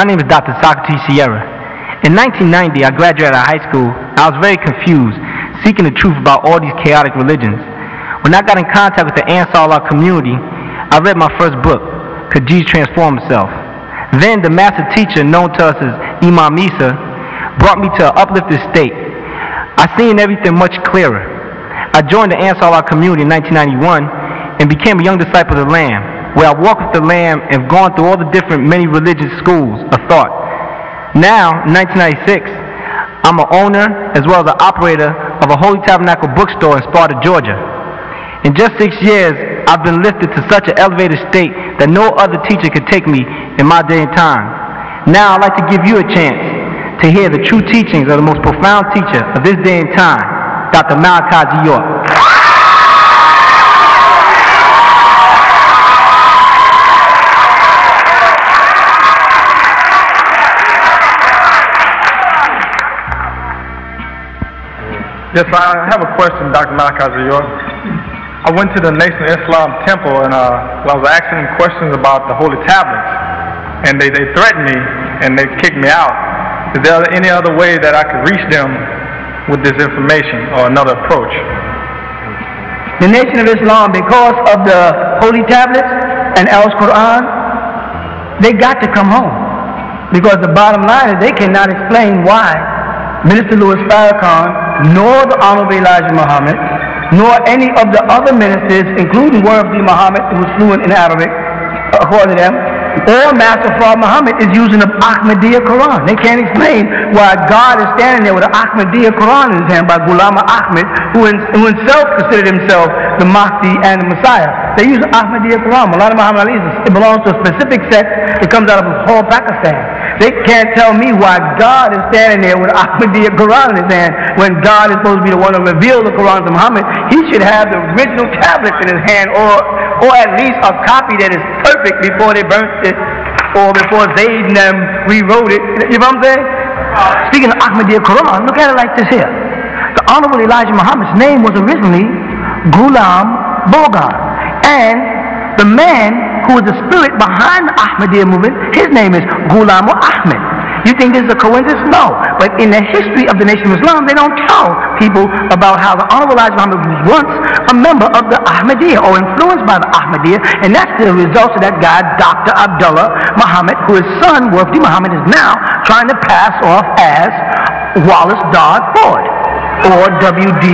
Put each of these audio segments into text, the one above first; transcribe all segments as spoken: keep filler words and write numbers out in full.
My name is Doctor Socrates Sierra. In nineteen ninety, I graduated high school. I was very confused, seeking the truth about all these chaotic religions. When I got in contact with the Ansar Allah community, I read my first book, Could Jesus Transform Himself? Then the master teacher, known to us as Imam Isa, brought me to an uplifted state. I seen everything much clearer. I joined the Ansar Allah community in nineteen ninety-one and became a young disciple of the Lamb, where I walked with the Lamb and gone through all the different many religious schools of thought. Now, in nineteen ninety-six, I'm an owner as well as an operator of a Holy Tabernacle bookstore in Sparta, Georgia. In just six years, I've been lifted to such an elevated state that no other teacher could take me in my day and time. Now, I'd like to give you a chance to hear the true teachings of the most profound teacher of this day and time, Doctor Malachi Z. York. Yes, I have a question, Doctor Malachi Z. York. I went to the Nation of Islam temple and uh, I was asking them questions about the holy tablets, and they, they threatened me and they kicked me out. Is there any other way that I could reach them with this information or another approach? The Nation of Islam, because of the holy tablets and Al-Quran, they got to come home, because the bottom line is they cannot explain why Minister Louis Farrakhan, nor the Honorable Elijah Muhammad, nor any of the other ministers, including Warith Deen Muhammad, who was fluent in Arabic, according to them, or Master Fard Muhammad is using the Ahmadiyya Quran. They can't explain why God is standing there with an Ahmadiyya Quran in his hand by Ghulam Ahmad, who, in, who himself considered himself the Mahdi and the Messiah. They use the Ahmadiyya Quran. Malachi Muhammad Ali, it belongs to a specific sect that comes out of whole Pakistan. They can't tell me why God is standing there with Ahmadiyya Quran in his hand when God is supposed to be the one to reveal the Quran to Muhammad. He should have the original tablets in his hand, or or at least a copy that is perfect before they burnt it, or before Zayd and them rewrote it. You know what I'm saying? Speaking of Ahmadiyya Quran, look at it like this here. The Honorable Elijah Muhammad's name was originally Ghulam Ahmad, and the man who is the spirit behind the Ahmadiyya movement, his name is Ghulam Ahmad. You think this is a coincidence? No. But in the history of the Nation of Islam, they don't tell people about how the Honorable Elijah Muhammad was once a member of the Ahmadiyya, or influenced by the Ahmadiyya, and that's the result of that guy, Doctor Abdullah Muhammad, who his son, Warith Deen Muhammad, is now trying to pass off as Wallace D. Fard, or W D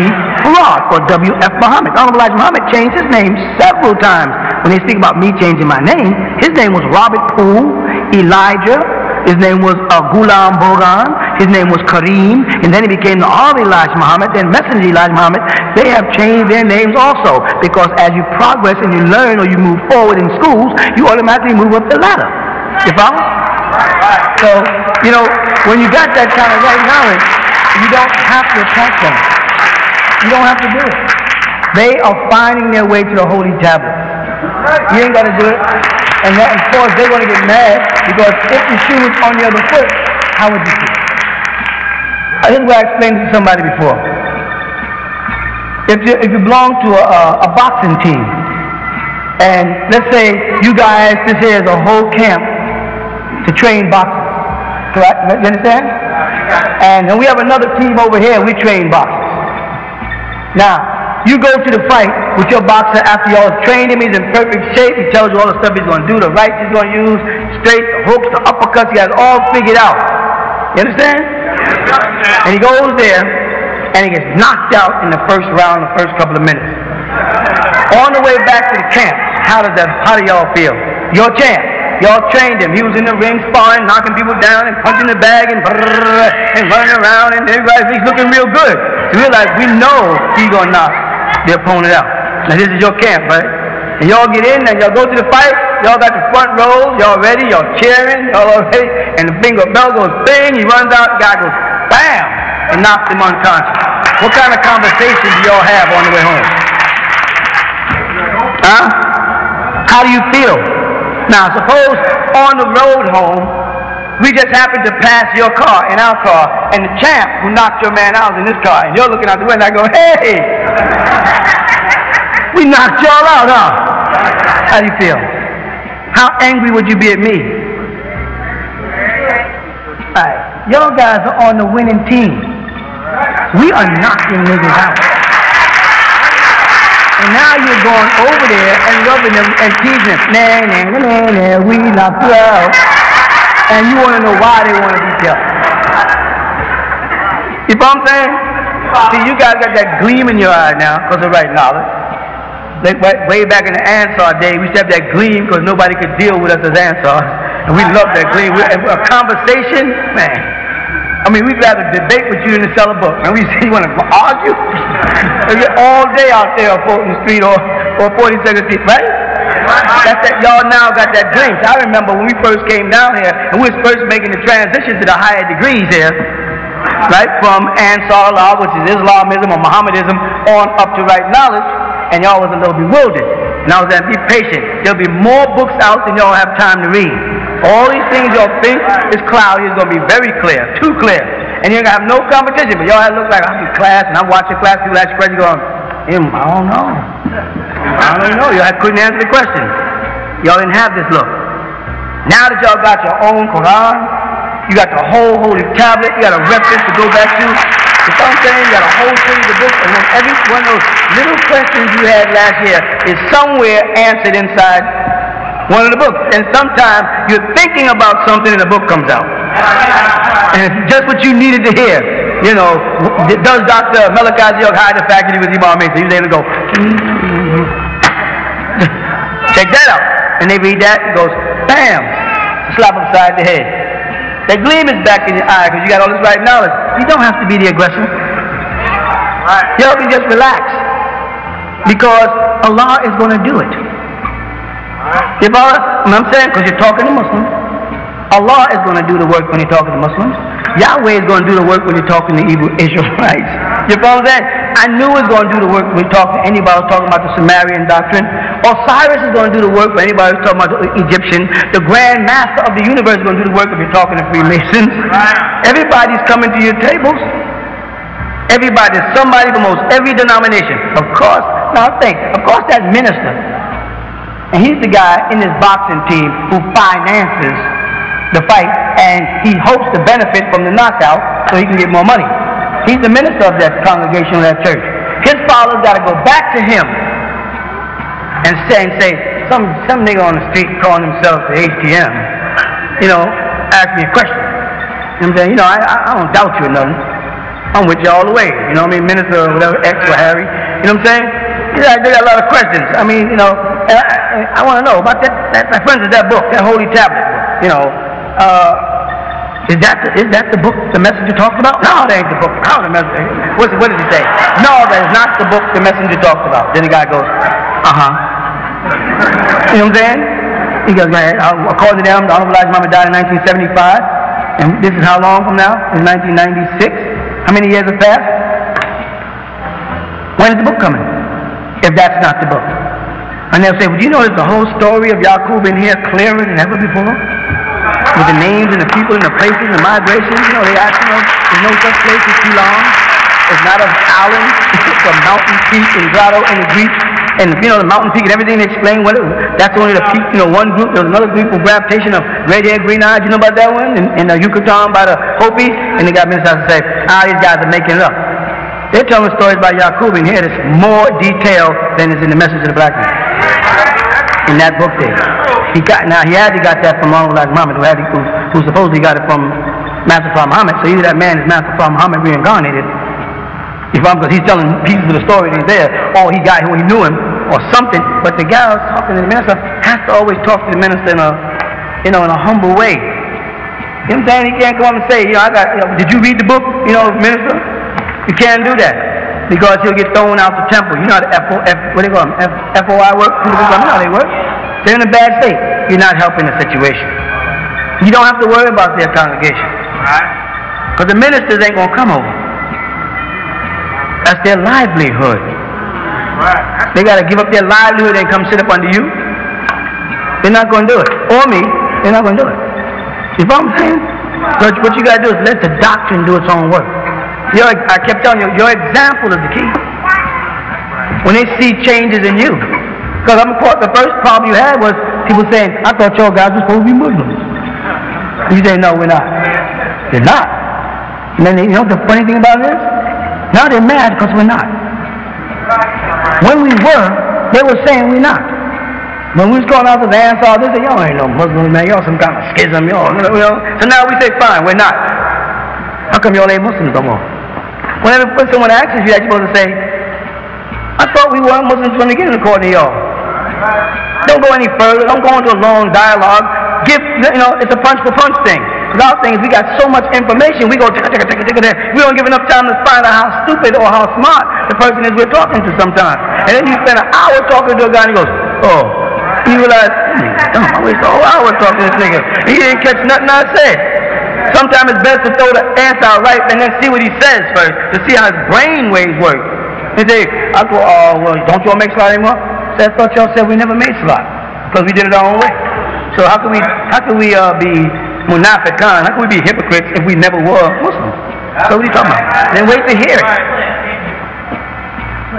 Fard, or W F Muhammad. Honorable Elijah Muhammad changed his name several times. When they speak about me changing my name, his name was Robert Poole, Elijah, his name was uh, Ghulam Bogan, his name was Kareem, and then he became the Honorable Elijah Muhammad, then Messenger Elijah Muhammad. They have changed their names also, because as you progress and you learn or you move forward in schools, you automatically move up the ladder. You follow? So, you know, when you got that kind of right knowledge, you don't have to attack them. You don't have to do it. They are finding their way to the holy tablet. You ain't got to do it. And that, of course, they're going to get mad, because if the shoe was on the other foot, how would you feel? This is what I explained to somebody before. If you, if you belong to a, a, a boxing team, and let's say you guys, this here is a whole camp to train boxing. Correct? You understand? And then we have another team over here, we train boxing. Now, you go to the fight with your boxer after y'all have trained him, he's in perfect shape, he tells you all the stuff he's going to do, the rights he's going to use, straight, the hooks, the uppercuts, he has all figured out. You understand? And he goes there, and he gets knocked out in the first round, the first couple of minutes. On the way back to the camp, how does that, how do y'all feel? Your champ. Y'all trained him. He was in the ring sparring, knocking people down and punching the bag and brrrr, and running around, and everybody's looking real good. So we're like, we know he's going to knock the opponent out. Now this is your camp, right? And y'all get in, and y'all go to the fight, y'all got the front row, y'all ready, y'all cheering, y'all all ready, and the bingo bell goes bing, he runs out, the guy goes bam, and knocks him unconscious. What kind of conversation do y'all have on the way home? Huh? How do you feel? Now suppose on the road home, we just happened to pass your car and our car, and the champ who knocked your man out was in his car, and you're looking out the window, and I go, hey! We knocked y'all out, huh? How do you feel? How angry would you be at me? Y'all guys are on the winning team. We are knocking niggas out. And now you're going over there and rubbing them and teasing them. Nah, nah, nah, nah, we not twelve. And you want to know why they want to be dealt. You know what I'm saying? See, you guys got that gleam in your eye now because of right knowledge. Like way back in the Ansar day, we used to have that gleam because nobody could deal with us as Ansars. And we love that gleam. We, a conversation, man. I mean, we'd rather debate with you than sell a book. And we say, you want to argue? All day out there on Fulton Street or, or forty-second Street, right? That's that y'all now got that gleam. So I remember when we first came down here and we was first making the transition to the higher degrees here, right? From Ansar Allah, which is Islamism or Mohammedism, on up to right knowledge. And y'all was a little bewildered. And I was like, be patient. There'll be more books out than y'all have time to read. All these things y'all think is cloudy is going to be very clear, too clear. And you're going to have no competition. But y'all have to look like, I'm in class and I'm watching class. People ask you questions going, I don't know. I don't know. Y'all couldn't answer the question. Y'all didn't have this look. Now that y'all got your own Quran, you got the whole holy tablet, you got a reference to go back to. You know what I'm saying? You got a whole series of books. And then every one of those little questions you had last year is somewhere answered inside one of the books. And sometimes you're thinking about something and the book comes out. And it's just what you needed to hear. You know, does Doctor Malachi Z. York hide the faculty with Imam Isa? He was able to go, check that out. And they read that and goes, bam, slap upside the head. That gleam is back in your eye because you got all this right knowledge. You don't have to be the aggressor. You all can just relax because Allah is going to do it. If Allah, you know what I'm saying, because you're talking to Muslims, Allah is going to do the work when you're talking to Muslims. Yahweh is going to do the work when you're talking to evil Israelites. You follow that? I knew it was going to do the work when you talk to anybody who's talking about the Sumerian doctrine. Osiris is going to do the work when anybody who's talking about the Egyptian. The Grand Master of the universe is going to do the work if you're talking to Freemasons. Everybody's coming to your tables. Everybody, somebody from almost every denomination. Of course, now think, of course that minister. And he's the guy in his boxing team who finances the fight and he hopes to benefit from the knockout so he can get more money. He's the minister of that congregation or that church. His followers got to go back to him and say, and say some, some nigga on the street calling himself the H T M, you know, ask me a question. And I'm saying, you know, I, I, I don't doubt you or nothing. I'm with you all the way. You know what I mean? Minister or whatever, X or Harry. You know what I'm saying? Yeah, they got a lot of questions. I mean, you know, and I, I want to know about that, that. My friends, is that book, that holy tablet? You know, uh, is that the, is that the book, the messenger talked about? No, that ain't the book. I don't remember. What's, what did he say? No, that is not the book the messenger talked about. Then the guy goes, uh huh. You know what I'm saying? He goes, man, according to them, the Honorable Elijah Muhammad died in nineteen seventy-five, and this is how long from now? It's nineteen ninety-six. How many years have passed? When is the book coming? If that's not the book. And they'll say, well, do you know there's the whole story of Yakub in here clearer than ever before? With the names and the people and the places and the migrations. You know, they ask, you know, there's no such place as Ceylon. It's not an island. It's a mountain peak in Grotto and the Greek. And, you know, the mountain peak and everything they explain. What it, that's only the peak, you know, one group. There's another group of gravitation of red-haired, green-eyed. You know about that one? In, in the Yucatan by the Hopi. And they got ministers to say, ah, these guys are making it up. They're telling stories about Yakub in here that's more detailed than is in the message of the black man. In that book there. He got, now, he had he got that from Elijah Muhammad, who, had, who, who supposedly got it from Master Fard Muhammad. So either that man is Master Fard Muhammad reincarnated, because he's telling pieces of the story that he's there, or he got who he knew him, or something. But the guy who's talking to the minister has to always talk to the minister in a, you know, in a humble way. You know what I'm saying? He can't come up and say, you know, I got, you know, did you read the book, you know, minister? You can't do that. Because he'll get thrown out the temple. You know how the F O, F, what do you call them? F, FOI work? People come out, they work. They're in a bad state. You're not helping the situation. You don't have to worry about their congregation. Because the ministers ain't going to come over. That's their livelihood. They got to give up their livelihood and come sit up under you. They're not going to do it. Or me, they're not going to do it. You know what I'm saying? So what you got to do is let the doctrine do its own work. Your, I kept telling you, your example is the key. When they see changes in you. Because I'm the first problem you had was people saying, I thought y'all guys were supposed to be Muslims. You say, no, we're not. You're not. And then they, you know what the funny thing about it is? Now they're mad because we're not. When we were, they were saying we're not. When we was going out to the Ansar, they said, y'all ain't no Muslims, man. Y'all some kind of schism, y'all. You know? So now we say, fine, we're not. How come y'all ain't Muslims no more? Whenever someone asks you that, you're supposed to say, I thought we weren't Muslims from the beginning, according to y'all. Don't go any further. Don't go into a long dialogue. Give, you know, it's a punch for punch thing. Our things, we got so much information, we go ticka, ticka, ticka, ticka, ticka. We don't give enough time to find out how stupid or how smart the person is we're talking to sometimes. And then you spend an hour talking to a guy and he goes, oh, you realize, hmm, I waste a whole hour talking to this nigga. He didn't catch nothing I said. Sometimes it's best to throw the answer out right and then see what he says first, to see how his brain waves work. He say, I go, oh, well, don't y'all make slot anymore? I thought y'all said we never made slot because we did it our own way. So how can we, how can we uh, be Munafiqan? How can we be hypocrites if we never were Muslim? So what are you talking about? Then wait to hear it.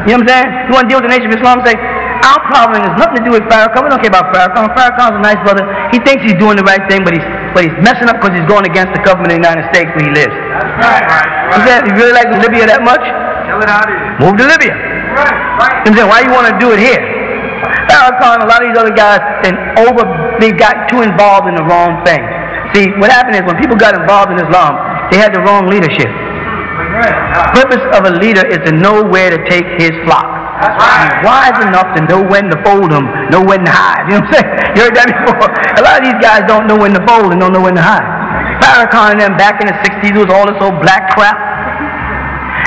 You know what I'm saying? You want to deal with the Nation of Islam and say, our problem has nothing to do with Farrakhan. We don't care about Farrakhan. Farrakhan's a nice brother. He thinks he's doing the right thing, but he's but he's messing up because he's going against the government of the United States where he lives. Right, right, right. You really like Libya that much? Move to Libya. Right, right. You know what I'm saying? Why you want to do it here? Farrakhan, a lot of these other guys, and over, they got too involved in the wrong thing. See, what happened is when people got involved in Islam, they had the wrong leadership. The purpose of a leader is to know where to take his flock. He's wise enough to know when to fold them, know when to hide. You know what I'm saying? You heard that before? A lot of these guys don't know when to fold and don't know when to hide. Farrakhan and them back in the sixties, it was all this old black crap.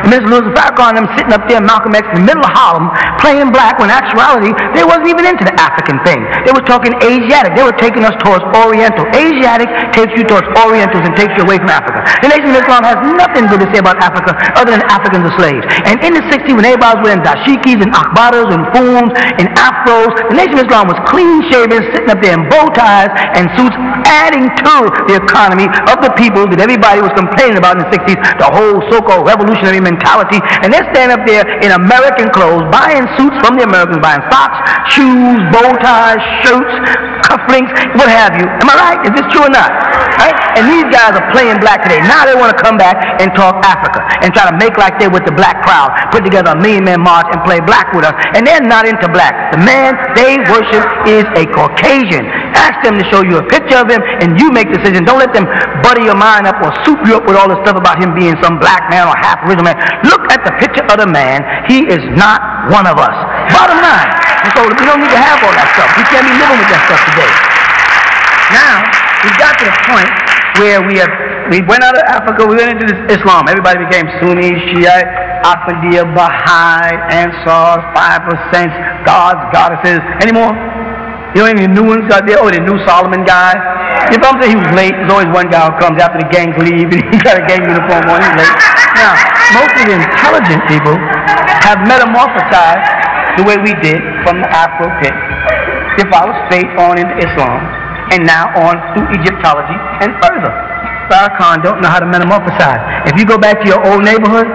Miz Louis Farrakhan and them sitting up there, Malcolm X, in the middle of Harlem, playing black, when in actuality, they wasn't even into the African thing. They were talking Asiatic. They were taking us towards Oriental. Asiatic takes you towards Orientals and takes you away from Africa. The Nation of Islam has nothing good to say about Africa other than Africans are slaves. And in the sixties, when everybody was wearing dashikis and akhbaras and fooms and afros, the Nation of Islam was clean-shaven, sitting up there in bow ties and suits, adding to the economy of the people that everybody was complaining about in the sixties, the whole so-called revolutionary mentality, and they're standing up there in American clothes, buying suits from the Americans, buying socks, shoes, bow ties, shirts, cufflinks, what have you. Am I right? Is this true or not? Right? And these guys are playing black today. Now they want to come back and talk Africa and try to make like they're with the black crowd, put together a million man march and play black with us. And they're not into black. The man they worship is a Caucasian. Ask them to show you a picture of him and you make decisions. Don't let them buddy your mind up or soup you up with all this stuff about him being some black man or half original man. Look at the picture of the man. He is not one of us. Bottom line. And so we don't need to have all that stuff. We can't be living with that stuff today. Now, we've got to the point where we have, we went out of Africa, we went into this Islam. Everybody became Sunni, Shiite, Ahmadiyya, Baha'i, Ansars, five percent, gods, goddesses. Any more? You know any new ones out there? Oh, the new Solomon guy. You know what I'm saying? He was late. There's always one guy who comes after the gangs leave and he's got a gang uniform on, he's late. Now, most of the intelligent people have metamorphosized the way we did from the Afro pit. They followed straight on into Islam and now on through Egyptology and further. Farrakhan don't know how to metamorphosize. If you go back to your old neighborhood,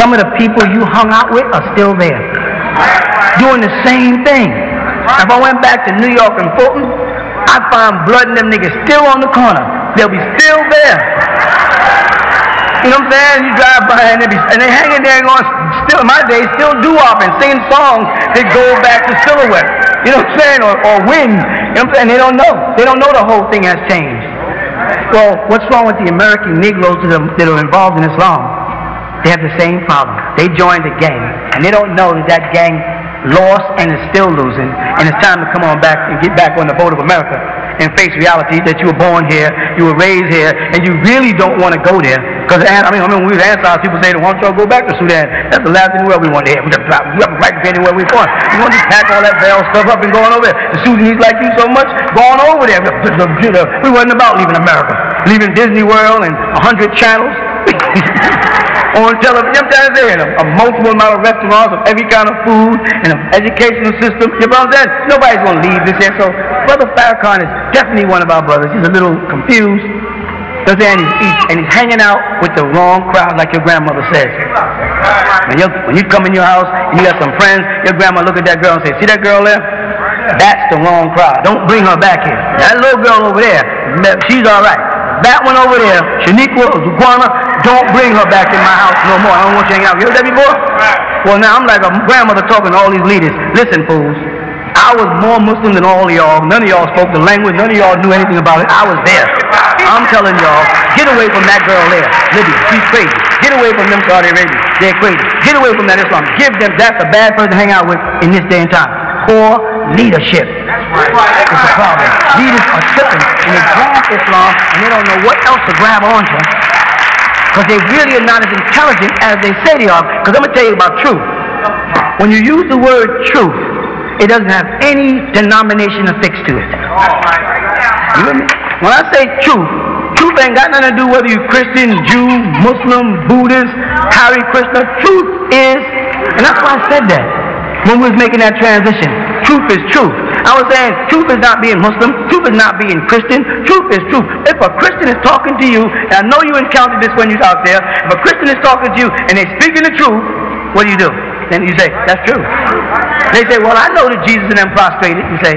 some of the people you hung out with are still there, doing the same thing. If I went back to New York and Fulton, I'd find blood in them niggas still on the corner. They'll be still there. You know what I'm saying? You drive by and they be, and they hanging there and going, still in my day, still doo-wop and singing songs that go back to Silhouette. You know what I'm saying? Or, or Wind. You know what I'm saying? They don't know. They don't know the whole thing has changed. Well, what's wrong with the American Negroes that are, that are involved in Islam? They have the same problem. They joined a gang and they don't know that that gang lost and is still losing, and it's time to come on back and get back on the boat of America and face reality that you were born here, you were raised here, and you really don't want to go there. Because I mean, I mean, when we was Ansars, people saying, "Why don't y'all go back to Sudan? That's the last thing we ever want to hear. We have a right to be anywhere we're going. You want to pack all that barrel stuff up and going over there? The Sudanese like you so much, going over there. We wasn't about leaving America, leaving Disney World and a hundred channels." On television, you know what I'm saying? A, a multiple amount of restaurants of every kind of food and an educational system. You know what I'm saying? Nobody's going to leave this here. So Brother Farrakhan is definitely one of our brothers. He's a little confused. You know what I'm saying? He's, he's, and he's hanging out with the wrong crowd, like your grandmother says. When, when you come in your house and you got some friends, your grandma look at that girl and say, see that girl there? That's the wrong crowd. Don't bring her back here. That little girl over there, she's all right. That one over there, Shaniqua, Zuguana, Don't bring her back in my house no more. I don't want you hanging out. You heard that before? Well, now I'm like a grandmother talking to all these leaders. Listen, fools. I was more Muslim than all of y'all. None of y'all spoke the language. None of y'all knew anything about it. I was there. I'm telling y'all, get away from that girl there. Libya, she's crazy. Get away from them Saudi Arabia. They're crazy. Get away from that Islam. Give them. That's a bad person to hang out with in this day and time. Poor leadership. That's right. It's a problem. Leaders are slipping and they grab Islam and they don't know what else to grab onto. Because they really are not as intelligent as they say they are. Because I'm going to tell you about truth. When you use the word truth, it doesn't have any denomination affixed to it. You hear me? When I say truth, truth ain't got nothing to do whether you're Christian, Jew, Muslim, Buddhist, Hare Krishna. Truth is, and that's why I said that when we was making that transition. Truth is truth. I was saying truth is not being Muslim. Truth is not being Christian. Truth is truth. If a Christian is talking to you, and I know you encountered this when you was out there, if a Christian is talking to you and they're speaking the truth, what do you do? Then you say, that's true. They say, well, I know that Jesus and them prostrated. You say,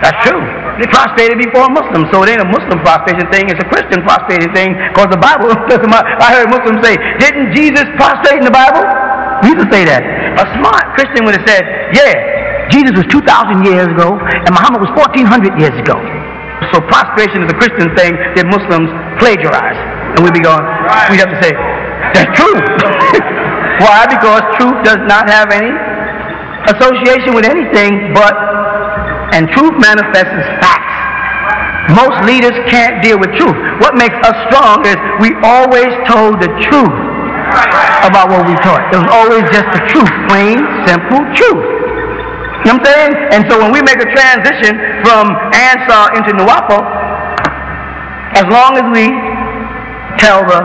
that's true. They prostrated before a Muslim, so it ain't a Muslim prostration thing, it's a Christian prostration thing, because the Bible doesn't. I heard Muslims say, didn't Jesus prostrate in the Bible? We used to say that. A smart Christian would have said, yeah, Jesus was two thousand years ago, and Muhammad was fourteen hundred years ago. So prostration is a Christian thing that Muslims plagiarize. And we'd be going, we'd have to say, that's true. Why? Because truth does not have any association with anything but, and truth manifests as facts. Most leaders can't deal with truth. What makes us strong is we always told the truth about what we taught. It was always just the truth, plain, simple truth. You know what I'm saying? And so when we make a transition from Ansar into Nuwapo, as long as we tell the,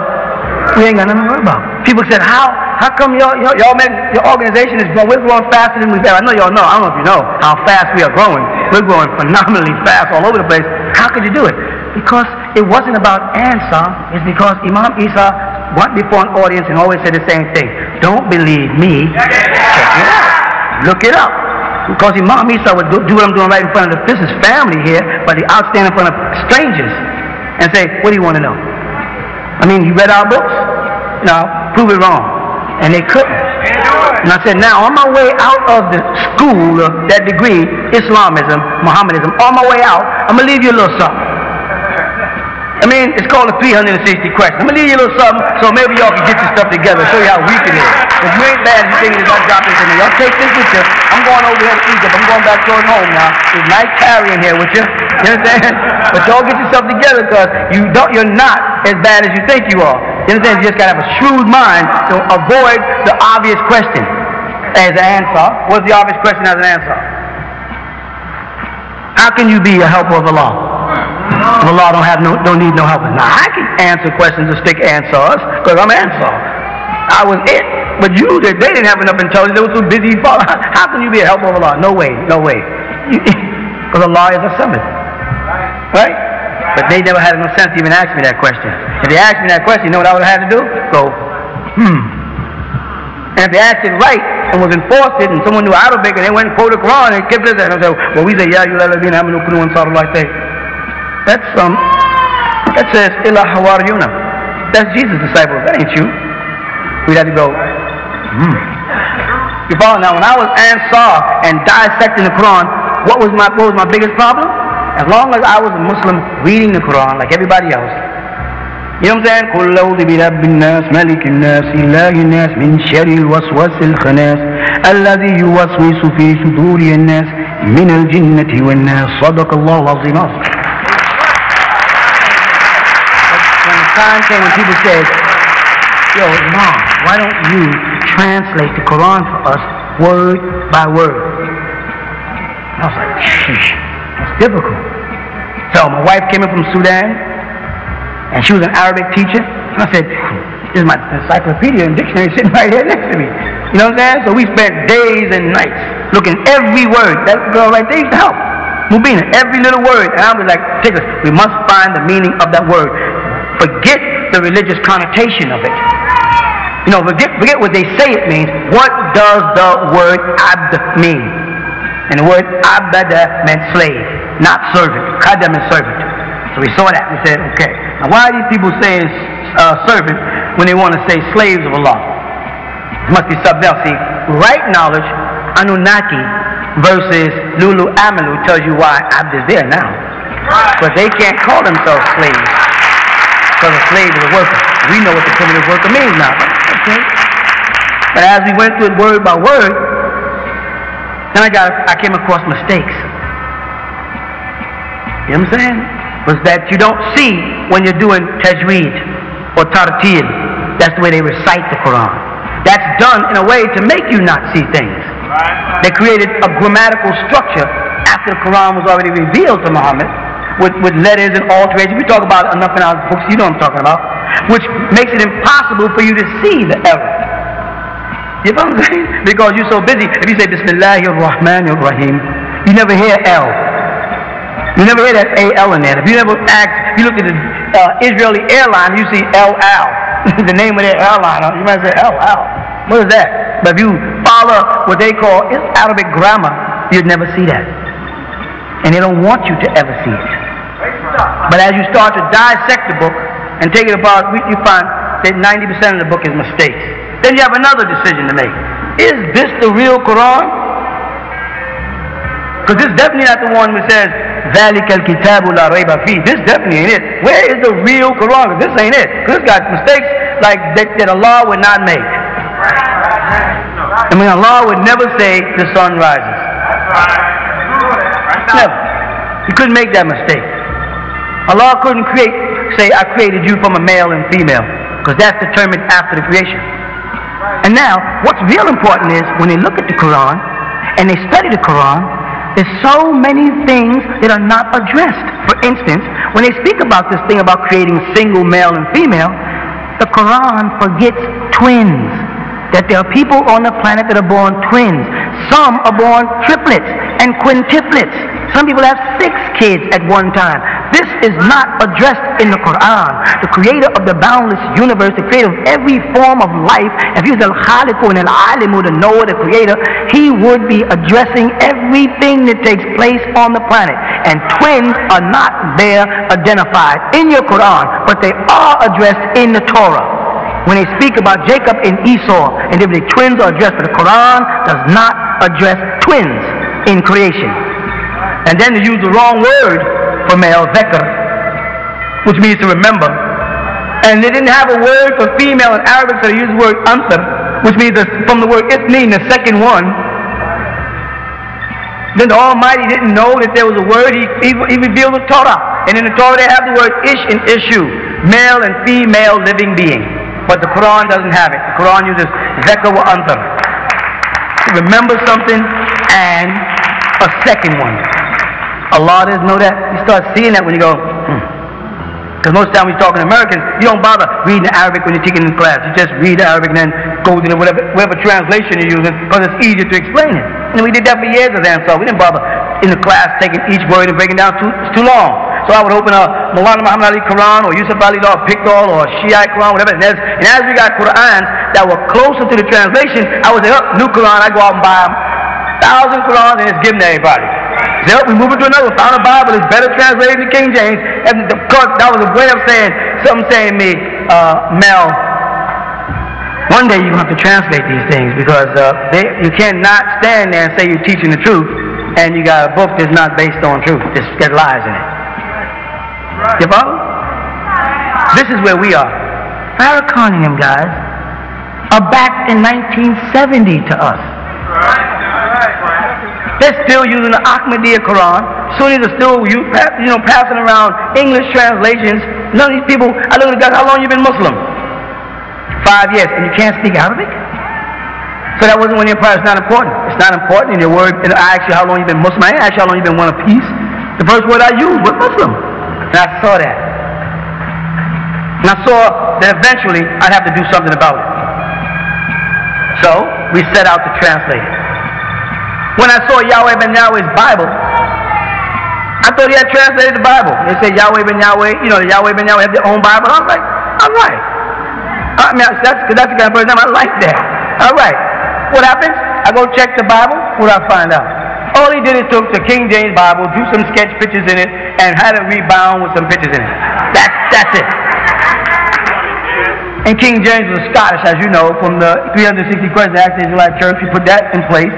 we ain't got nothing to worry about. People said, how? How come y'all, y'all, your organization is growing? We're growing faster than we've ever. I know y'all know. I don't know if you know how fast we are growing. We're growing phenomenally fast all over the place. How could you do it? Because it wasn't about Ansar. It's because Imam Isa went before an audience and always said the same thing. Don't believe me. Check it out. Look it up. Because Imam Isa would do what I'm doing right in front of the, this is family here, but he out standing in front of strangers and say, what do you want to know? I mean, you read our books? No, prove it wrong. And they couldn't. And I said, now on my way out of the school, uh, that degree, Islamism, Mohammedism, on my way out, I'm going to leave you a little something. I mean, it's called the three hundred sixty question. I'm going to leave you a little something so maybe y'all can get this stuff together, show you how weak it is. If you ain't bad, you think I drop this in there. Y'all take this with you. I'm going over here to Egypt. I'm going back toward home now. It's nice carrying here with you. You understand? But y'all get yourself together because you don't, you're not as bad as you think you are. You understand? You just got to have a shrewd mind to avoid the obvious question as an answer. What's the obvious question as an answer? How can you be a helper of Allah? The law don't have no, don't need no helper. Now, I can answer questions and stick answers because I'm answer. I was it. But you, they didn't have enough intelligence. They were too busy. How can you be a helper of Allah? No way. No way. Because Allah is a summit. Right? But they never had enough sense to even ask me that question. If they asked me that question, you know what I would have had to do? Go, hmm. And if they asked it right and was enforced it, and someone knew Arabic and they went and quoted the Quran and kept it, and I said, well, we say, Ya Yulal Abin Aminu Kunu Ansar Allah. That's um, that says Illa Hawariyuna. That's Jesus' disciples. That ain't you. We'd have to go, hmm. You follow now? When I was Ansar and dissecting the Quran, what was my what was my biggest problem? As long as I was a Muslim reading the Quran like everybody else, you know what I'm saying? When the time came when people said, yo, Mom, why don't you translate the Quran for us word by word? I was like, sheesh. It's difficult. So my wife came in from Sudan, and she was an Arabic teacher. And I said, this is my encyclopedia and dictionary sitting right here next to me. You know what I'm saying? So we spent days and nights looking every word. That girl right there used to help. Mubina, every little word. And I was like, take us. We must find the meaning of that word. Forget the religious connotation of it. You know, forget, forget what they say it means. What does the word abd mean? And the word abada meant slave, not servant. Qadam is servant. So we saw that and we said, okay, now why are these people saying uh, service when they want to say slaves of Allah. It must be something else. See, right knowledge, Anunnaki versus Lulu Amalu tells you why Abd is there now. But they can't call themselves slaves, because a slave is a worker. We know what the primitive worker means now. Okay? But as we went through it word by word, then I got I came across mistakes. You know what I'm saying? Was that you don't see when you're doing tajweed or tartil. That's the way they recite the Quran. That's done in a way to make you not see things. They created a grammatical structure after the Quran was already revealed to Muhammad with, with letters and alterations. We talk about it enough in our books, you know what I'm talking about. Which makes it impossible for you to see the error. You know what I'm saying? Because you're so busy. If you say Bismillahir Rahmanir Rahim, you never hear L. You never hear that A L in there. If you never ask, you look at the uh, Israeli airline, you see L L, the name of their airline. You might say L L. What is that? But if you follow what they call Arabic grammar, you'd never see that. And they don't want you to ever see it. But as you start to dissect the book and take it apart, you find that ninety percent of the book is mistakes. Then you have another decision to make. Is this the real Quran? Because this is definitely not the one that says, ذَلِكَ الْكِتَابُ لَا رَيْبَ فِيهِ. This definitely ain't it. Where is the real Quran? This ain't it. This got mistakes like that, that Allah would not make. I mean, Allah would never say the sun rises. Never. He couldn't make that mistake. Allah couldn't create, say, I created you from a male and female, because that's determined after the creation. And now, what's real important is when they look at the Quran and they study the Quran, there's so many things that are not addressed. For instance, when they speak about this thing about creating single male and female, the Quran forgets twins. That there are people on the planet that are born twins. Some are born triplets and quintuplets. Some people have six kids at one time. This is not addressed in the Quran. The creator of the boundless universe, the creator of every form of life, if he was al-Khaliqu and al-Alimu, the knower, the creator, he would be addressing everything that takes place on the planet. And twins are not there identified in your Quran, but they are addressed in the Torah. When they speak about Jacob and Esau, and if the twins are addressed, but the Quran does not address twins in creation. And then they use the wrong word for male, dhakr, which means to remember. And they didn't have a word for female in Arabic, so they used the word ansar, which means from the word ithneen, the second one. Then the Almighty didn't know that there was a word. He, he, he revealed the Torah. And in the Torah they have the word ish and ishu, male and female living being. But the Quran doesn't have it. The Quran uses dhakr wa ansar, to remember something and a second one. Allah doesn't know that. You start seeing that when you go, hmm. Because most of the time we talk to Americans, you don't bother reading Arabic when you're taking the class. You just read Arabic and then go into whatever, whatever translation you're using, because it's easier to explain it. And we did that for years as Ansar. We didn't bother in the class taking each word and breaking it down. Too, it's too long. So I would open a Maulana Muhammad Ali Quran or Yusuf Ali Dar Piqdal or Shiite Quran, whatever. And as, and as we got Qurans that were closer to the translation, I would say, oh, new Quran. I go out and buy a thousand Qurans and it's given to everybody. So we move it to another. Found a Bible that's better translated than King James. And of course, that was a way of saying, some saying to me, uh, Mel, one day you're going to have to translate these things, because uh, they, you cannot stand there and say you're teaching the truth and you got a book that's not based on truth. It's got lies in it. You follow? This is where we are. Farrakhan and them guys are back in nineteen seventy to us. They're still using the Ahmadiyya Quran. Sunnis are still, you know, passing around English translations. None of these people, I look at the guys, how long you been Muslim? Five years, and you can't speak Arabic? So that wasn't when the empire is not important. It's not important in your word. And I asked you how long you've been Muslim. I didn't ask you how long you've been one of peace. The first word I used was Muslim. And I saw that. And I saw that eventually I'd have to do something about it. So we set out to translate it. When I saw Yahweh ben Yahweh's Bible, I thought he had translated the Bible. They said Yahweh ben Yahweh, you know, the Yahweh ben Yahweh have their own Bible. I was like, all right. I mean, that's, that's the kind of person I like that. All right. What happens? I go check the Bible. What do I find out? All he did is took the King James Bible, drew some sketch pictures in it, and had it rebound with some pictures in it. That's, that's it. And King James was Scottish, as you know, from the three hundred sixty Questions Act of the Israelite Church. He put that in place.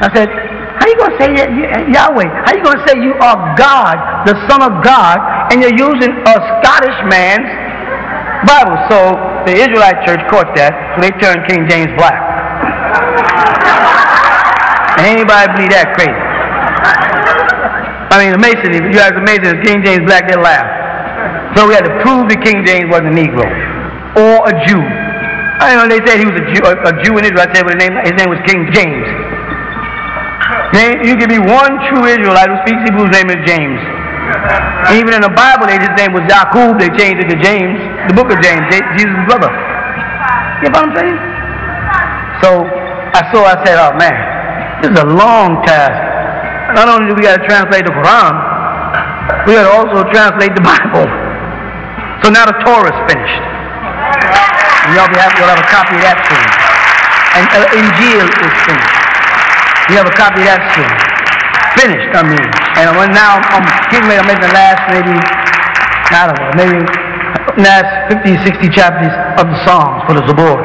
I said, how you going to say Yahweh? How you going to say you are God, the Son of God, and you're using a Scottish man's Bible? So the Israelite Church caught that, so they turned King James black. Anybody believe that crazy? I mean, amazing. If you guys are amazing, if King James black, they laugh. So we had to prove that King James was a Negro or a Jew. I don't know, they said he was a Jew, a, a Jew in Israel. I said, but his name, his name was King James. Then you give me one true Israelite who speaks Hebrew, whose name is James. Even in the Bible, they, his name was Yakub. They changed it to James, the book of James, they, Jesus' brother. You know what I'm saying? So I saw, I said, oh man, this is a long task. Not only do we got to translate the Quran, we got to also translate the Bible. So now the Torah is finished. And y'all have, you'll have a copy of that soon. And uh, Injil is finished. You have a copy of that soon. Finished, I mean. And now I'm getting ready to make the last maybe, I don't know, maybe last fifty, sixty chapters of the Psalms for the Zabur.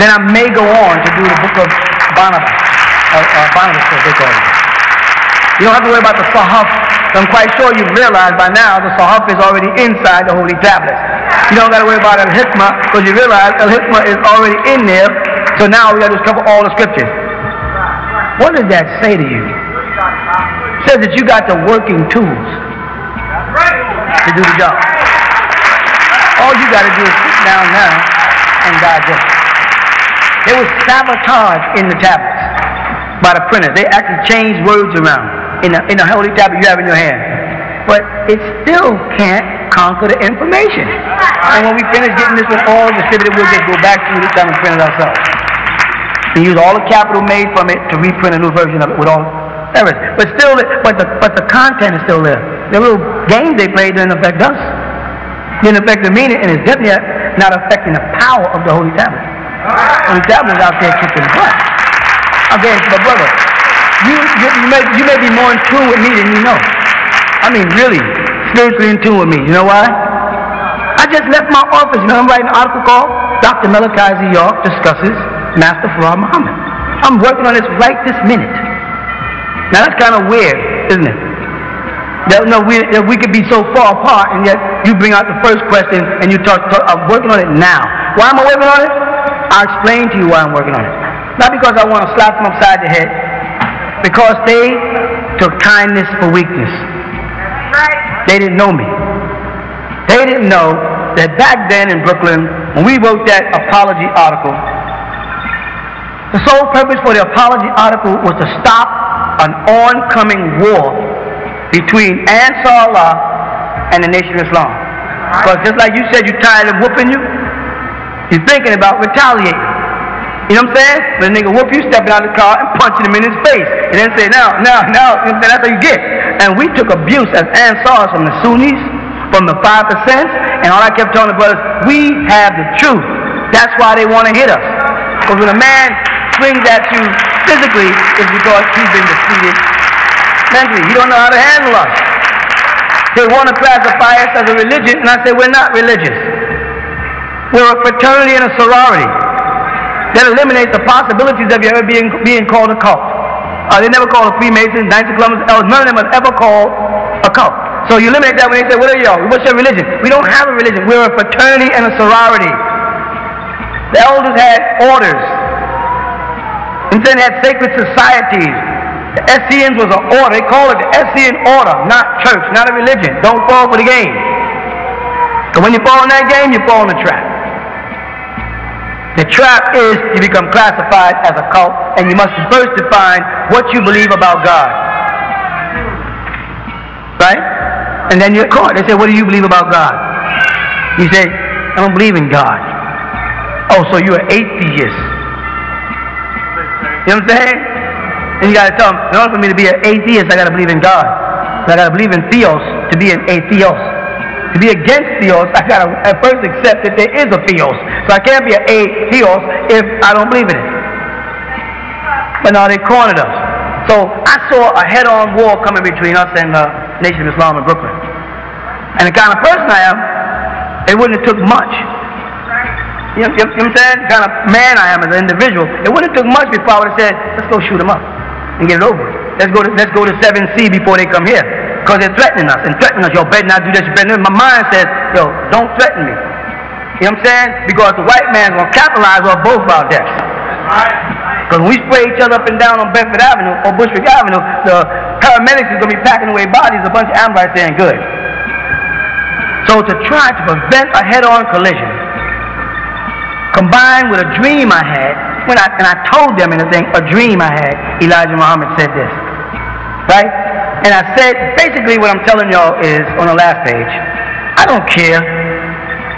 Then I may go on to do the book of Barnabas. Uh, uh, Barnabas, as they call it. You don't have to worry about the Sahaf. I'm quite sure you've realized by now the Sahaf is already inside the Holy Tablets. You don't got to worry about Al-Hikmah, because you realize Al-Hikmah is already in there, so now we got to discover all the scriptures. What does that say to you? It says that you got the working tools to do the job. All you got to do is sit down now and digest it. There was sabotage in the tablets by the printers. They actually changed words around in the, in the holy tablet you have in your hand. But it still can't conquer the information. And when we finish getting this one all distributed, we'll just go back through this time and print it ourselves. And use all the capital made from it to reprint a new version of it with all errors. But still, but the, but the content is still there. The little games they played didn't affect us. Didn't affect the meaning, and it's definitely not affecting the power of the holy tablet. The holy tablet is out there kicking the butt. I'm getting to my brother. You, you, you, may, you may be more in tune with me than you know. I mean, really, spiritually in tune with me. You know why? I just left my office. You know, I'm writing an article called Doctor Malachi Z. York Discusses Master Fard Muhammad. I'm working on this right this minute. Now, that's kind of weird, isn't it? That, no, we, that we could be so far apart, and yet you bring out the first question, and you talk, talk. I'm working on it now. Why am I working on it? I'll explain to you why I'm working on it. Not because I want to slap them upside the head, because they took kindness for weakness. They didn't know me. They didn't know that back then in Brooklyn, when we wrote that apology article, the sole purpose for the apology article was to stop an oncoming war between Ansar Allah and the Nation of Islam. Because just like you said, you're tired of whooping you, you're thinking about retaliating. You know what I'm saying? When a nigga whoop you, stepping out of the car and punching him in his face. And then say, now, now, now, you know what I'm saying? That's how you get. And we took abuse as Ansars from the Sunnis, from the five percent, and all I kept telling the brothers, we have the truth. That's why they want to hit us. Because when a man swings at you physically, it's because he's been defeated mentally. He don't know how to handle us. They want to classify us as a religion, and I say, we're not religious. We're a fraternity and a sorority. That eliminates the possibilities of you ever being, being called a cult. Uh, they never called a Freemason, Knights of Columbus, none of them have ever called a cult. So you eliminate that when they say, what are y'all? What's your religion? We don't have a religion. We're a fraternity and a sorority. The elders had orders. And then had sacred societies. The Essenes was an order. They call it the Essene order, not church, not a religion. Don't fall for the game. So when you fall in that game, you fall in the trap. The trap is you become classified as a cult, and you must first define what you believe about God. Right? And then you're caught. They say, what do you believe about God? You say, I don't believe in God. Oh, so you're an atheist. You know what I'm saying? And you got to tell them, in order for me to be an atheist, I got to believe in God. I got to believe in theos to be an atheist. To be against theos, I gotta at first accept that there is a theos. So I can't be an atheos if I don't believe in it. But now they cornered us. So I saw a head-on war coming between us and the Nation of Islam in Brooklyn. And the kind of person I am, It wouldn't have took much. You know, you know what I'm saying? The kind of man I am as an individual. It wouldn't have took much before I would have said, let's go shoot them up and get it over. Let's go to let's go to seven C before they come here. Because they're threatening us and threatening us. Yo, better not do this, you better not. My mind says, yo, don't threaten me. You know what I'm saying? Because the white man's going to capitalize on both of our deaths. Because when we spray each other up and down on Bedford Avenue or Bushwick Avenue, the paramedics is going to be packing away bodies, a bunch of Ambrites saying good. So to try to prevent a head-on collision, combined with a dream I had, when I, and I told them in a thing, a dream I had, Elijah Muhammad said this, right? And I said, basically what I'm telling y'all is, on the last page, I don't care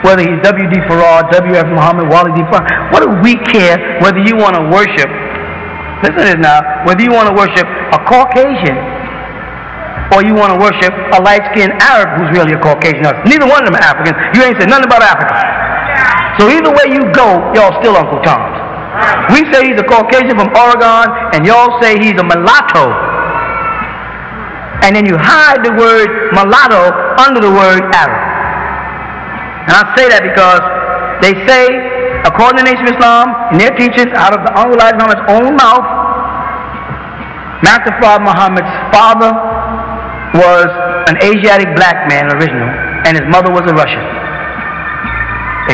whether he's W D Farrar, W F Muhammad, Wallace D. Fard. What do we care whether you want to worship, listen to this now, whether you want to worship a Caucasian or you want to worship a light-skinned Arab who's really a Caucasian. Neither one of them are Africans. You ain't said nothing about Africa. So either way you go, y'all still Uncle Tom's. We say he's a Caucasian from Oregon, and y'all say he's a mulatto. And then you hide the word mulatto under the word Arab. And I say that because they say, according to the Nation of Islam, and their teachings out of the Elijah Muhammad's own mouth, Master Fard Muhammad's father was an Asiatic black man original, and his mother was a Russian.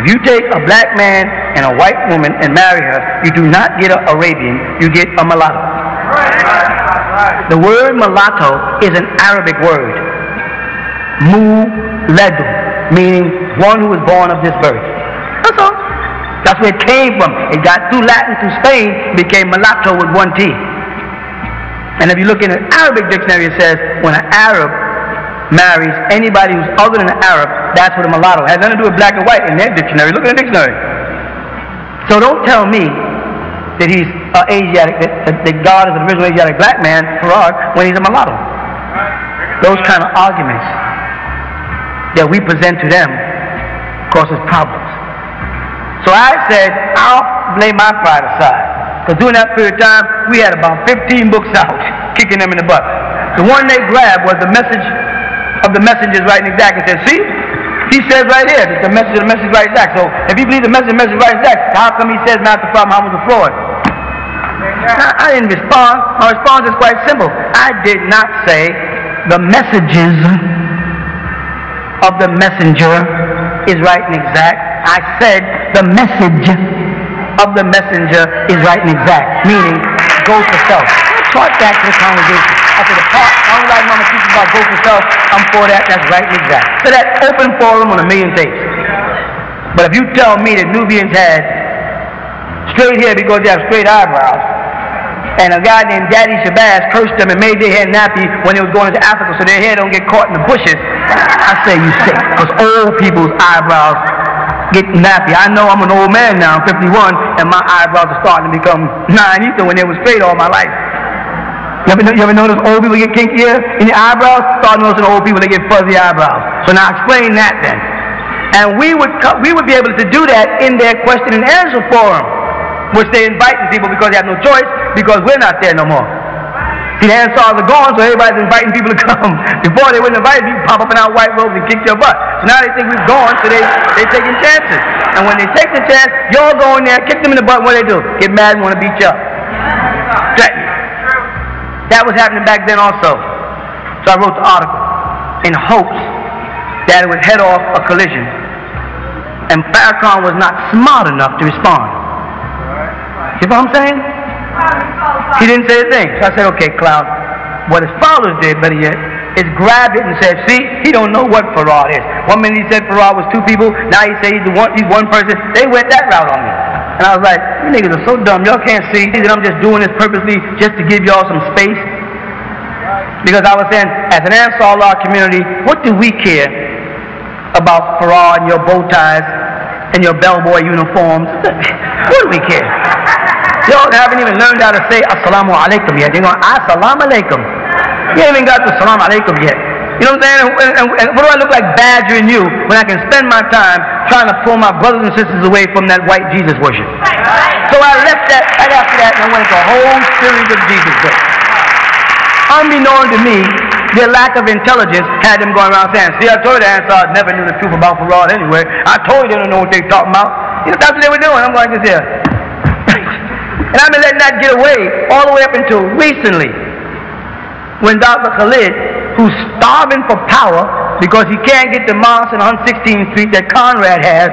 If you take a black man and a white woman and marry her, you do not get an Arabian, you get a mulatto. The word mulatto is an Arabic word, muladdu, meaning one who was born of this birth. That's all. That's where it came from. It got through Latin to Spain, became mulatto with one T. And if you look in an Arabic dictionary, it says when an Arab marries anybody who's other than an Arab, that's what a mulatto has. It has nothing to do with black and white in their dictionary. Look in the dictionary. So don't tell me that he's uh, Asiatic, that, that God is an original Asiatic black man, Farrar, when he's a mulatto. Those kind of arguments that we present to them causes problems. So I said, I'll lay my pride aside. Because during that period of time, we had about fifteen books out, kicking them in the butt. The one they grabbed was the message of the messengers right in exact, and said, see? He says right here, it's the message of the message right exact. So if you believe the message of the message right exact, how come he says Master Fard Muhammad was a fraud? I didn't respond. My response is quite simple. I did not say the messages of the messenger is right and exact. I said the message of the messenger is right and exact, meaning go for self. I taught that to the congregation. I said, the part I don't like mama teaching about go for self, I'm for that, that's right and exact. So that's open forum on a million things. But if you tell me that Nubians had straight hair because they have straight eyebrows, and a guy named Daddy Shabazz cursed them and made their hair nappy when they was going into Africa so their hair don't get caught in the bushes, I say you sick, because old people's eyebrows get nappy. I know I'm an old man now, I'm fifty-one, and my eyebrows are starting to become nine ether when they were straight all my life. You ever, you ever notice old people get kinky hair in the eyebrows? Start noticing old people, they get fuzzy eyebrows. So now explain that then. And we would, we would be able to do that in their question and answer forum, which they're inviting people because they have no choice, because we're not there no more. See, the Ansars are gone, so everybody's inviting people to come. Before they wouldn't invite you, pop up in our white robes and kick your butt. So now they think we've gone, so they, they're taking chances. And when they take the chance, y'all go in there, kick them in the butt, what do they do? Get mad and want to beat you up. Threaten you. That was happening back then also. So I wrote the article in hopes that it would head off a collision. And Farrakhan was not smart enough to respond. You know what I'm saying? He didn't say a thing. So I said, okay, Cloud, what his followers did, better yet, is grabbed it and said, see, he don't know what Farrar is. One minute he said Farrar was two people, now he said he's one, he's one person. They went that route on me. And I was like, you niggas are so dumb, y'all can't see that I'm just doing this purposely just to give y'all some space. Because I was saying, as an Ansar Allah community, what do we care about Farrar and your bow ties and your bellboy uniforms? What do we care? Y'all haven't even learned how to say assalamu alaikum yet. They're going, assalamu alaikum. You haven't even got to assalamu alaikum yet. You know what I'm saying? And, and, and what do I look like badgering you when I can spend my time trying to pull my brothers and sisters away from that white Jesus worship? So I left that right after that, and I went into a whole series of Jesus books. Unbeknown to me, Their lack of intelligence had them going around saying, see, I told you the Ansar never knew the truth about Farad anyway. I told you they don't know what they talking about. You know, that's what they were doing. I'm like this here. And I've been letting that get away all the way up until recently, when Doctor Khalid, who's starving for power because he can't get the mosque in one sixteenth street that Conrad has,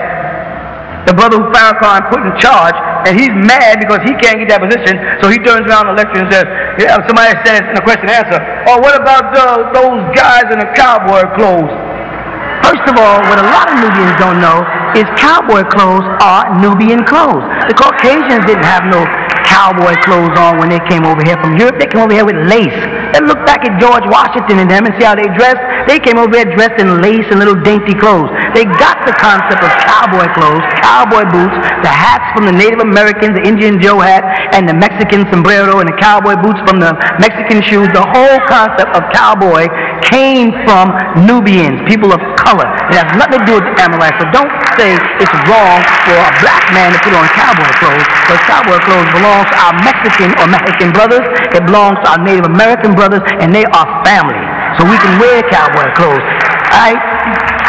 the brother who Farrakhan put in charge, and he's mad because he can't get that position, so he turns around in the lecture and says, yeah, somebody says in a question and answer, oh, what about the, those guys in the cowboy clothes? First of all, what a lot of Nubians don't know is cowboy clothes are Nubian clothes. The Caucasians didn't have no cowboy clothes on when they came over here from Europe. They came over here with lace. Then look back at George Washington and them and see how they dressed. They came over here dressed in lace and little dainty clothes. They got the concept of cowboy clothes, cowboy boots, the hats from the Native Americans, the Indian Joe hat, and the Mexican sombrero, and the cowboy boots from the Mexican shoes. The whole concept of cowboy came from Nubians, people of color. It has nothing to do with the Amorites. So don't say it's wrong for a black man to put on cowboy clothes, because cowboy clothes belongs to our Mexican or Mexican brothers. It belongs to our Native American brothers, and they are family. So we can wear cowboy clothes. Alright?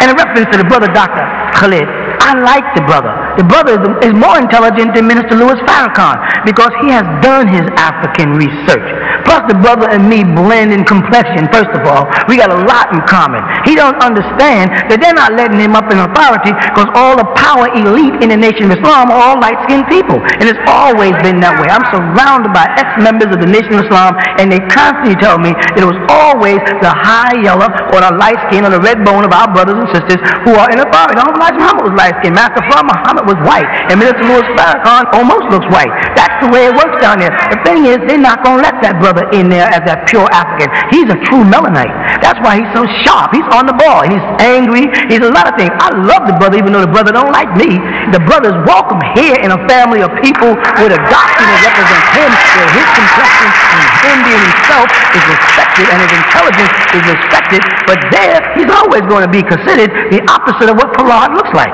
And in reference to the brother, Doctor Khalid, I like the brother. The brother is, is more intelligent than Minister Louis Farrakhan, because he has done his African research. Plus, the brother and me blend in complexion, first of all. We got a lot in common. He don't understand that they're not letting him up in authority because all the power elite in the Nation of Islam are all light-skinned people. And it's always been that way. I'm surrounded by ex-members of the Nation of Islam, and they constantly tell me that it was always the high yellow or the light skin or the red bone of our brothers and sisters who are in authority. Don't Elijah Muhammad was light-skinned. Master Fard Muhammad was white. And Minister Louis Farrakhan almost looks white. That's the way it works down there. The thing is, they're not going to let that brother in there as that pure African. He's a true Melanite. That's why he's so sharp. He's on the ball. He's angry. He's a lot of things. I love the brother, even though the brother don't like me. The brother's welcome here in a family of people with a doctrine that represents him, where his complexion and him being himself is respected and his intelligence is respected. But there, he's always going to be considered the opposite of what Farrakhan looks like.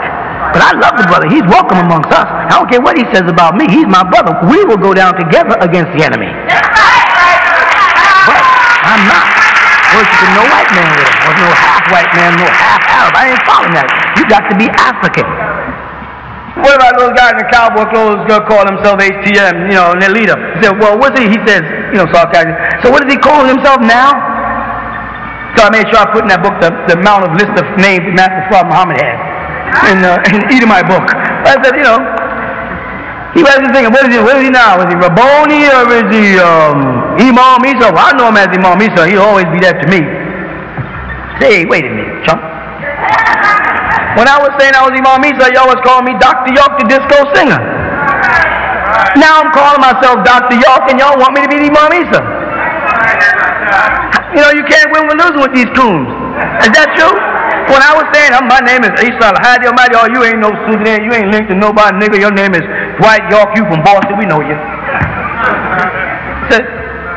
But I love the brother. He's welcome amongst us. I don't care what he says about me. He's my brother. We will go down together against the enemy. I'm not worshiping no white man with him, or no half white man, no half Arab. I ain't following that. You got to be African. What about those guys in the cowboy clothes gonna call themselves H T M, you know, and their leader? He said, well, what's he? He says, you know, sarcastic. So what is he calling himself now? So I made sure I put in that book the, the amount of list of names that Master Fard Muhammad had in, uh, in Edomite book. I said, you know, he was thinking, what is he, what is he now? Is he Rabboni or is he, um, Imam Isa? Well, I know him as Imam Isa. He'll always be that to me. Say, hey, wait a minute, chump. When I was saying I was Imam Isa, y'all was calling me Doctor York, the disco singer. Now I'm calling myself Doctor York, and y'all want me to be the Imam Isa. You know, you can't win with losing with these coons. Is that true? When I was saying, oh, my name is Isa Al-Hadi Almighty, oh, you ain't no Sudan, you ain't linked to nobody, nigga. Your name is Dwight York, you from Boston, we know you.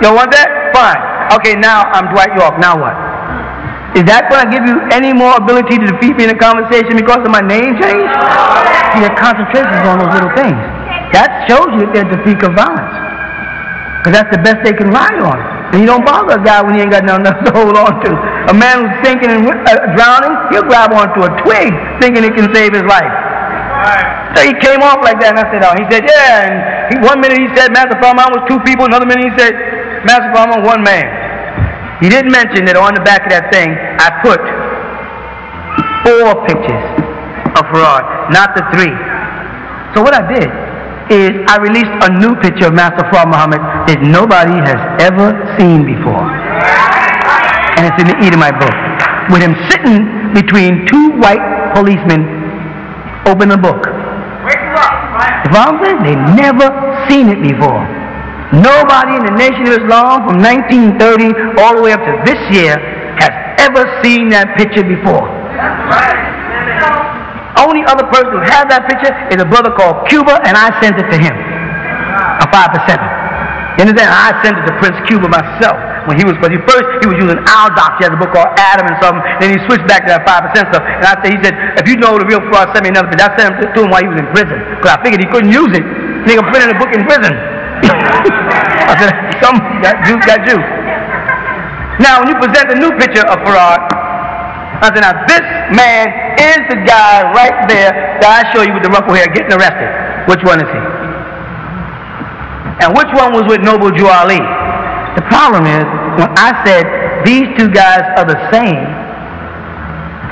Y'all want that? Fine. Okay, now I'm Dwight York. Now what? Is that going to give you any more ability to defeat me in a conversation because of my name change? See, their concentration's on those little things. That shows you that they're at the peak of violence. Because that's the best they can ride on. And you don't bother a guy when you ain't got nothing else to hold on to. A man who's sinking and uh, drowning, he'll grab onto a twig thinking it can save his life. So he came off like that, and I said, oh, he said, yeah. And he, one minute he said Master Farman was two people. Another minute he said Master Farman, one man. He didn't mention that on the back of that thing, I put four pictures of Farad, not the three. So what I did is I released a new picture of Master Fard Muhammad that nobody has ever seen before. And it's in the Edomite book. With him sitting between two white policemen, open the book. Wake up, Farman, they've never seen it before. Nobody in the Nation of Islam from nineteen thirty all the way up to this year has ever seen that picture before. Only other person who had that picture is a brother called Cuba, and I sent it to him. A five percent. You understand? I sent it to Prince Cuba myself. When he was, but he first, he was using our doctor. He has a book called Adam and something. Then he switched back to that five percent stuff. And I said, he said, if you know the real fraud, send me another picture. I sent him to him while he was in prison, because I figured he couldn't use it. Nigga printed a book in prison. I said, some got juice, got juice. Now when you present the new picture of Farad, I said, now this man is the guy right there that I show you with the ruffle hair getting arrested. Which one is he? And which one was with Noble Drew Ali? The problem is, when I said these two guys are the same,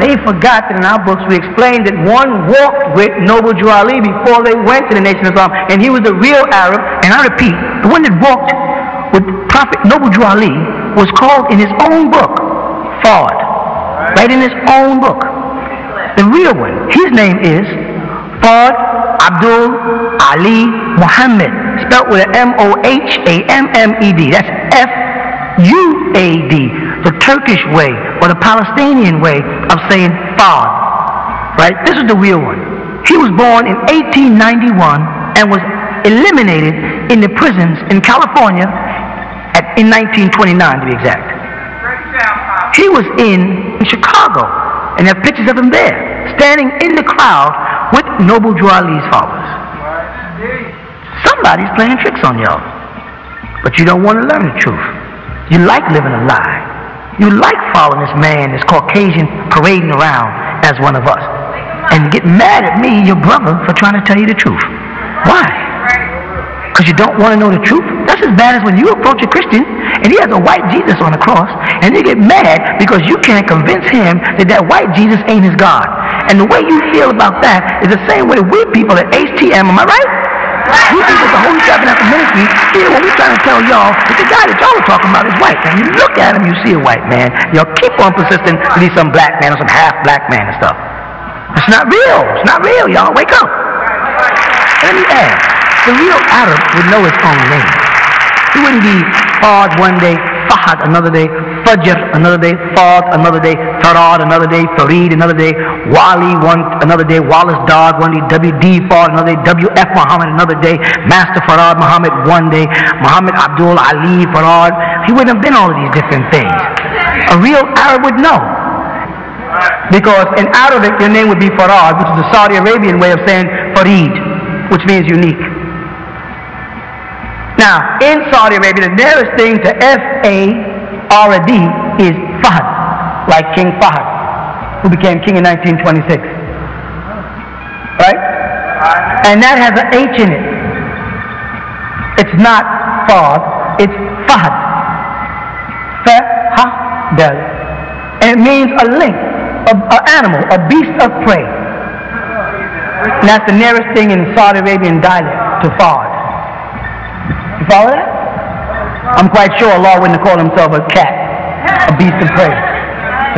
they forgot that in our books we explained that one walked with Noble Drew Ali before they went to the Nation of Islam, and he was a real Arab. And I repeat, the one that walked with Prophet Noble Drew Ali was called in his own book, Fard, right in his own book. The real one, his name is Fard Abdul Ali Muhammad, spelled with an M O H A M M E D. That's F U A D, the Turkish way or the Palestinian way of saying Fard. Right? This is the real one. He was born in eighteen ninety-one and was eliminated in the prisons in California at, in nineteen twenty-nine to be exact. He was in, in Chicago, and there are pictures of him there, standing in the crowd with Noble Drew Ali's followers. Somebody's playing tricks on y'all, but you don't want to learn the truth. You like living a lie. You like following this man, this Caucasian, parading around as one of us, and get mad at me, your brother, for trying to tell you the truth. Why? Because you don't want to know the truth? That's as bad as when you approach a Christian and he has a white Jesus on the cross, and you get mad because you can't convince him that that white Jesus ain't his God. And the way you feel about that is the same way we people at H T M, am I right? We think that the Holy Tabernacle Ministry here when we're trying to tell y'all that the guy that y'all are talking about is white. And you look at him, you see a white man. Y'all keep on persisting to be some black man or some half-black man and stuff. It's not real. It's not real, y'all. Wake up. Let me ask. The real Arab would know his own name. He wouldn't be Fard one day, Fahad another day, Fajr another day, Fard another day, Farad another day, Farid another day, Wali one another day, Wallace Dodd one day, W D Fard another day, W F Muhammad another day, Master Farad Muhammad one day, Muhammad Abdul Ali Farad. He wouldn't have been all of these different things. A real Arab would know. Because in Arabic, your name would be Farad, which is the Saudi Arabian way of saying Farid, which means unique. Now, in Saudi Arabia, the nearest thing to F A R D is Fahd, like King Fahd, who became king in nineteen twenty-six. Right? And that has an H in it. It's not Fard, it's Fahd. F A H D. And it means a link, an animal, a beast of prey. And that's the nearest thing in Saudi Arabian dialect to Fard. You follow that? I'm quite sure Allah wouldn't call himself a cat, a beast of prey.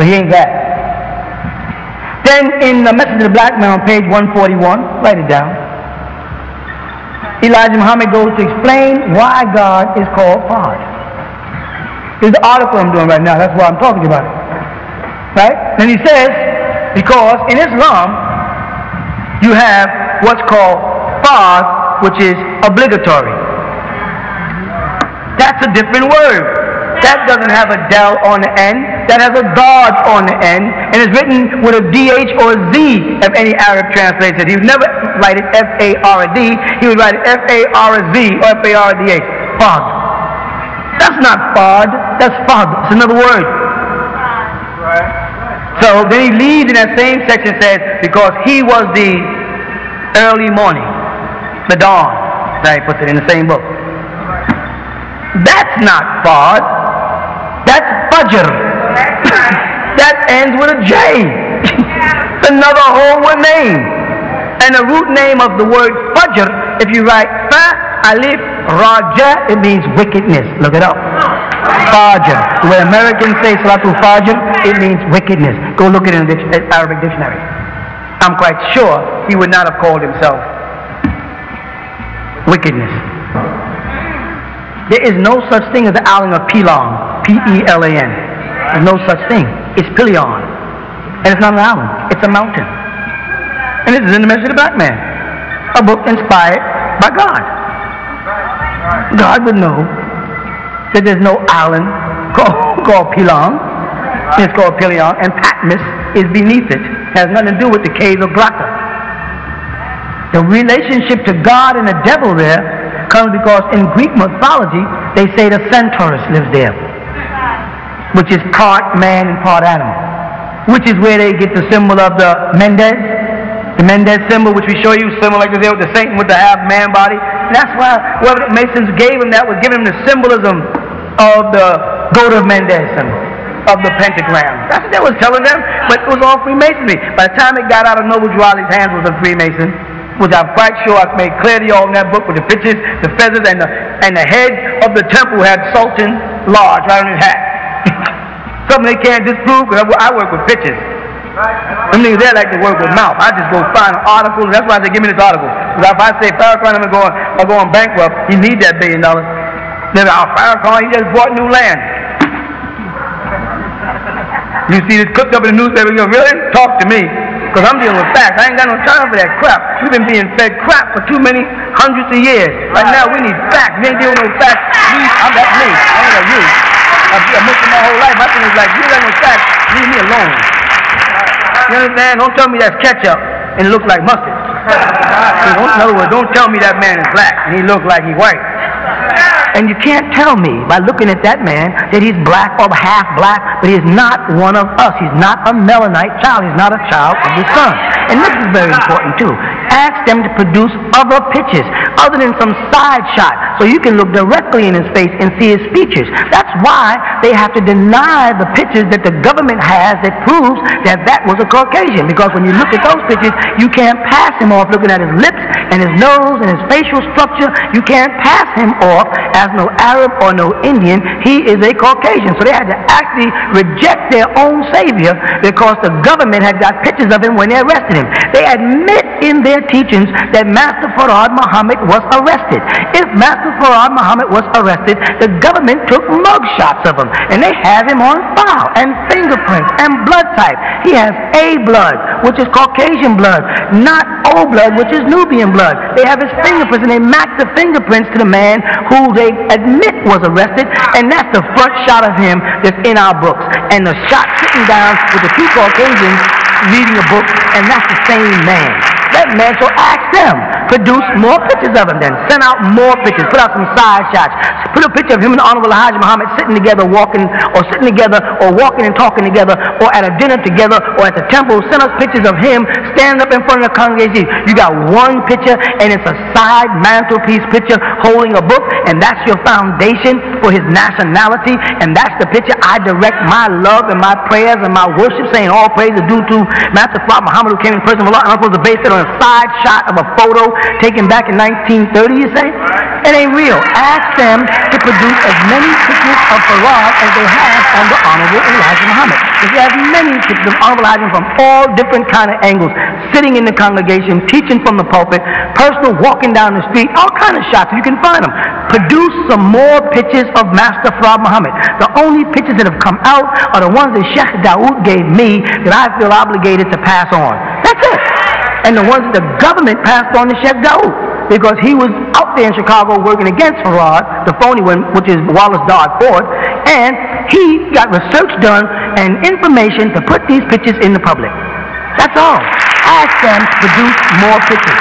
So he ain't that. Then in the Message of the Black Man on page one forty-one, write it down. Elijah Muhammad goes to explain why God is called Fard. It's the article I'm doing right now. That's why I'm talking about it. Right? And he says, because in Islam, you have what's called Fard, which is obligatory. That's a different word. That doesn't have a del on the end. That has a dod on the end. And it's written with a D H or a Z if any Arab translates it. He would never write it F A R D. He would write it F A R Z or F A R D H. Fard. That's not Fard. That's Fard. It's another word. So then he leaves in that same section and says, because he was the early morning, the dawn. Now he puts it in the same book. That's not Fard. That's Fajr. That ends with a J. It's another whole name. And the root name of the word Fajr, if you write Fa Alif Raja, it means wickedness. Look it up. Fajr. When Americans say Salatul Fajr, it means wickedness. Go look it in the Arabic dictionary. I'm quite sure he would not have called himself wickedness. There is no such thing as the island of Pelon, P E L A N. There's no such thing. It's Pelion. And it's not an island. It's a mountain. And this is in the Message of the Black Man, a book inspired by God. God would know that there's no island called, called Pelon. It's called Pelion. And Patmos is beneath it. It has nothing to do with the cave of Grotto. The relationship to God and the devil there comes because in Greek mythology they say the centaurus lives there. which is part man and part animal, which is where they get the symbol of the Mendez, the Mendez symbol, which we show you, symbol like this here with the Satan with the half man body. And that's why whoever the Masons gave him that was giving him the symbolism of the goat of Mendez symbol, of the pentagram. That's what they was telling them, but it was all Freemasonry. By the time it got out of Noble Juali's hands, was a Freemason, which I'm quite sure I made clear to y'all in that book with the pictures, the feathers, and the and the head of the temple had Sultan large right on his hat. Something they can't disprove, because I work with pictures. Them niggas there like to work with mouth. I just go find articles. That's why I say, give me this article. Because if I say Farrakhan, I'm going, I'm going bankrupt. He need that billion dollars. Then I'll Farrakhan, he just bought new land. You see this cooked up in the newspaper, you go, really? Talk to me. Because I'm dealing with facts. I ain't got no time for that crap. We've been being fed crap for too many hundreds of years. Right now, we need facts. We ain't dealing with no facts. We, I'm, that's me. I ain't got you. I've been missing my whole life. My thing is like, you ain't got no facts. Leave me alone. You understand? Don't tell me that's ketchup and it looks like mustard. So don't, in other words, don't tell me that man is black and he looks like he's white. And you can't tell me by looking at that man that he's black or half black, but he's not one of us. He's not a Melanite child. He's not a child of the sun. And this is very important too. Ask them to produce other pictures other than some side shot, so you can look directly in his face and see his features. That's why they have to deny the pictures that the government has that proves that that was a Caucasian, because when you look at those pictures, you can't pass him off looking at his lips and his nose and his facial structure. You can't pass him off as no Arab or no Indian. He is a Caucasian. So they had to actually reject their own savior because the government had got pictures of him when they arrested him. They admit in their teachings that Master Fard Muhammad was arrested. If Master Fard Muhammad was arrested, the government took mug shots of him, and they have him on file, and fingerprints, and blood type. He has A blood, which is Caucasian blood, not O blood, which is Nubian blood. They have his fingerprints, and they match the fingerprints to the man who they admit was arrested, and that's the front shot of him that's in our books, and the shot sitting down with the two Caucasians reading a book, and that's the same man. That man. So ask them, produce more pictures of him. Then send out more pictures, put out some side shots, put a picture of him and the Honorable Elijah Muhammad sitting together, walking, or sitting together, or walking and talking together, or at a dinner together, or at the temple. Send us pictures of him standing up in front of the congregation. You got one picture, and it's a side mantelpiece picture holding a book, and that's your foundation for his nationality, and that's the picture I direct my love and my prayers and my worship, saying all praise is due to Master Fard Muhammad, who came in person of Allah. I'm supposed to base it on a side shot of a photo taken back in nineteen thirty, you say? It ain't real. Ask them to produce as many pictures of Farad as they have on the Honorable Elijah Muhammad. If you have many pictures of Honorable Elijah from all different kind of angles, sitting in the congregation, teaching from the pulpit, personal walking down the street, all kind of shots, you can find them. Produce some more pictures of Master Fard Muhammad. The only pictures that have come out are the ones that Sheikh Dawood gave me that I feel obligated to pass on. That's it. And the ones the government passed on to Sheikh Dawood, because he was out there in Chicago working against Farad, the phony one, which is Wallace D. Fard, and he got research done and information to put these pictures in the public. That's all. Ask them to produce more pictures.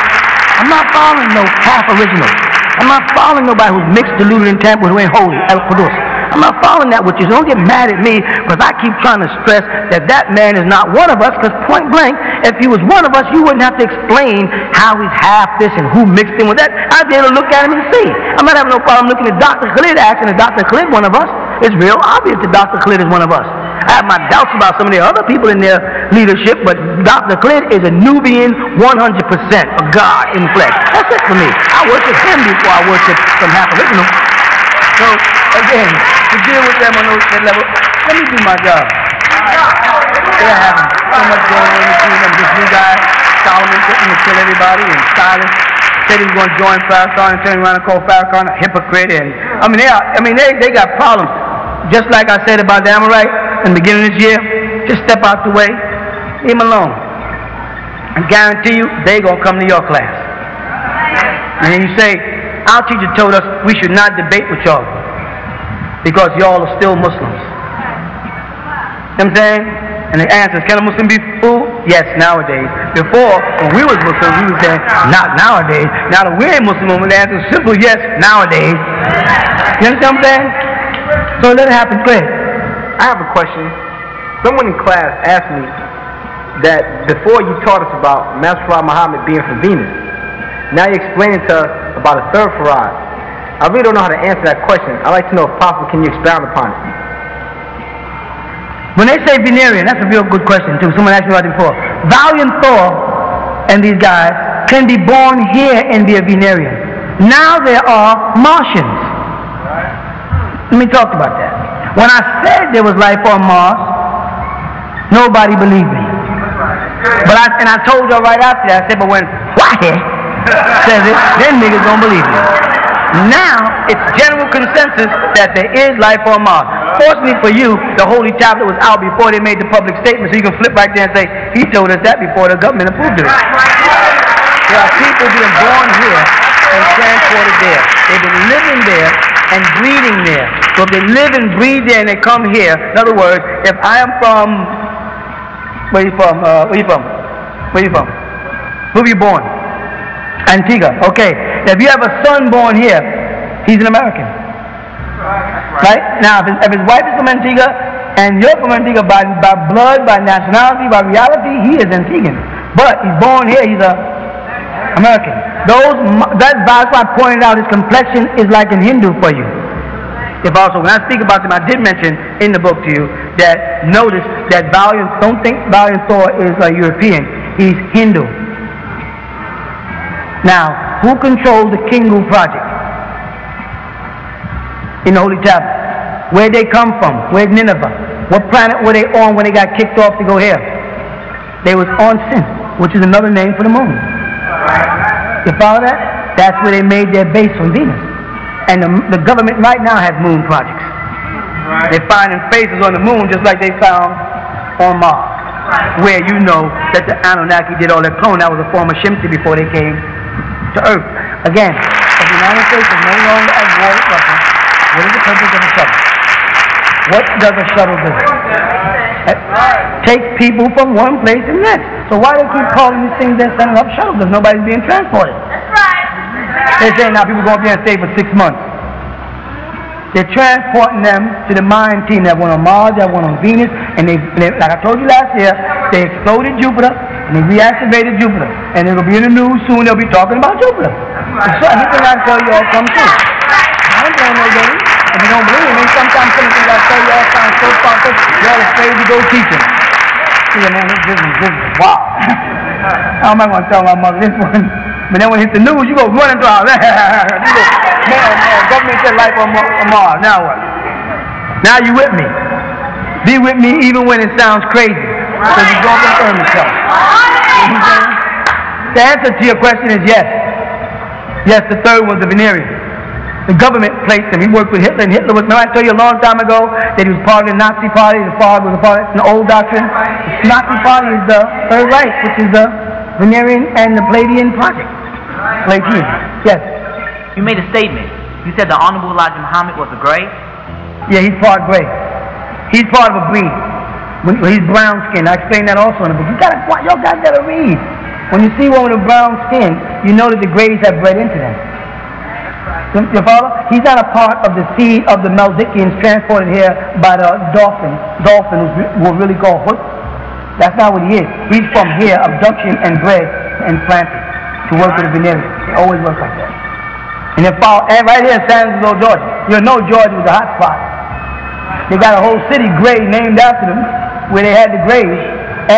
I'm not following no half originals. I'm not following nobody who's mixed, deluded, and tampered, who ain't holy, El-Qudus. I'm not following that with you, so don't get mad at me because I keep trying to stress that that man is not one of us, because point blank, if he was one of us, you wouldn't have to explain how he's half this and who mixed him with that. I'd be able to look at him and see. I'm not having no problem looking at Doctor Khalid, asking if Doctor Khalid one of us. It's real obvious that Doctor Khalid is one of us. I have my doubts about some of the other people in their leadership, but Doctor Khalid is a Nubian one hundred percent, a God in flesh. That's it for me. I worship him before I worship some half original. So, again, to deal with them on those level, let me do my job. They're having so much going on in the kingdom. This new guy, Solomon, sitting to kill everybody, and Silas said he was going to join Farrakhan and turn around and call Farrakhan a hypocrite. And I mean, they are, I mean, they, they got problems. Just like I said about the Amorite in the beginning of this year, just step out the way, leave them alone. I guarantee you, they're going to come to your class. And then you say, our teacher told us we should not debate with y'all because y'all are still Muslims. You know what I'm saying? And the answer is, can a Muslim be fooled? Yes, nowadays. Before, when we was Muslims, we were saying, not nowadays. Now that we're Muslim, the answer is simple, yes, nowadays. You understand what I'm saying? So let it happen clear. I have a question. Someone in class asked me that before you taught us about Master Fard Muhammad being from Venus, now you're explaining to us about a third Fard. I really don't know how to answer that question. I'd like to know if possible, can you expound upon it? When they say Venerian, that's a real good question too. Someone asked me about it before. Valiant Thor and these guys can be born here and be a Venerian. Now there are Martians. Let me talk about that. When I said there was life on Mars, nobody believed me. But I, and I told y'all right after that, I said, but when Wahid says it, then niggas don't believe me. Now, it's general consensus that there is life on Mars. Fortunately for you, the Holy Tablet was out before they made the public statement, so you can flip right there and say, he told us that before the government approved it. There are people being born here and transported there. They've been living there and breeding there. So if they live and breed there and they come here, in other words, if I am from, where are you from, uh, where are you from, where are you from, where were you born? Antigua, okay. If you have a son born here, he's an American, right? Now, if his, if his wife is from Antigua, and you're from Antigua by, by blood, by nationality, by reality, he is Antiguan. But he's born here, he's a American. Those, that, that's why I pointed out his complexion is like an Hindu for you. If also, when I speak about them, I did mention in the book to you that notice that Valiant, don't think Valiant Thor is a European, he's Hindu. Now, who controls the Kingu project in the Holy Tablet? Where they come from? Where's Nineveh? What planet were they on when they got kicked off to go here? They was on Sin, which is another name for the moon. You follow that? That's where they made their base on Venus. And the, the government right now has moon projects. Right. They're finding faces on the moon just like they found on Mars, right, where you know that the Anunnaki did all their clone. That was a form of Shemti before they came to Earth. Again, the United States is no longer a war weapon. What is the purpose of a shuttle? What does a shuttle do? It takes people from one place to the next. So why do they keep calling these things that sending up shuttles? Because nobody's being transported. That's right. They're saying now people are going to be there and stay for six months. They're transporting them to the mine team that went on Mars, that went on Venus, and they, they, like I told you last year, they exploded Jupiter and they reactivated Jupiter. And it'll be in the news soon, they'll be talking about Jupiter. So anything I tell you all comes true. I don't tell nobody. If you don't believe me, sometimes something I tell you all sounds so powerful, y'all afraid to go teaching. Yeah, man, this is, this is wow. I'm not going to tell my mother this one. But then when it hits the news, you go running through all that. Man, man, government said life on Mars. Now what? Now you with me. Be with me even when it sounds crazy. Because it's going to confirm itself. The answer to your question is yes. Yes, the third one's the Venerian. The government placed him. He worked with Hitler, and Hitler was, remember I told you a long time ago that he was part of the Nazi party, the Fard was a part of an old doctrine. The Nazi party is the Third Reich, which is the Venerian and the Palladian project. Like you. Yes. You made a statement. You said the Honorable Elijah Muhammad was a gray? Yeah, he's part gray. He's part of a breed. He's brown skin. I explained that also in the book. You gotta, y'all guys gotta read. When you see one with a brown skin, you know that the grays have bred into them. You follow? He's not a part of the seed of the Melchizedekians transported here by the dolphin. Dolphin who will really call Hook. That's not what he is. He's from here, abduction and bred and planted. To work with the Venerians. It always works like that. And they follow, and right here in San Angelo, Georgia. You know Georgia was a hot spot. They got a whole city gray named after them, where they had the grays,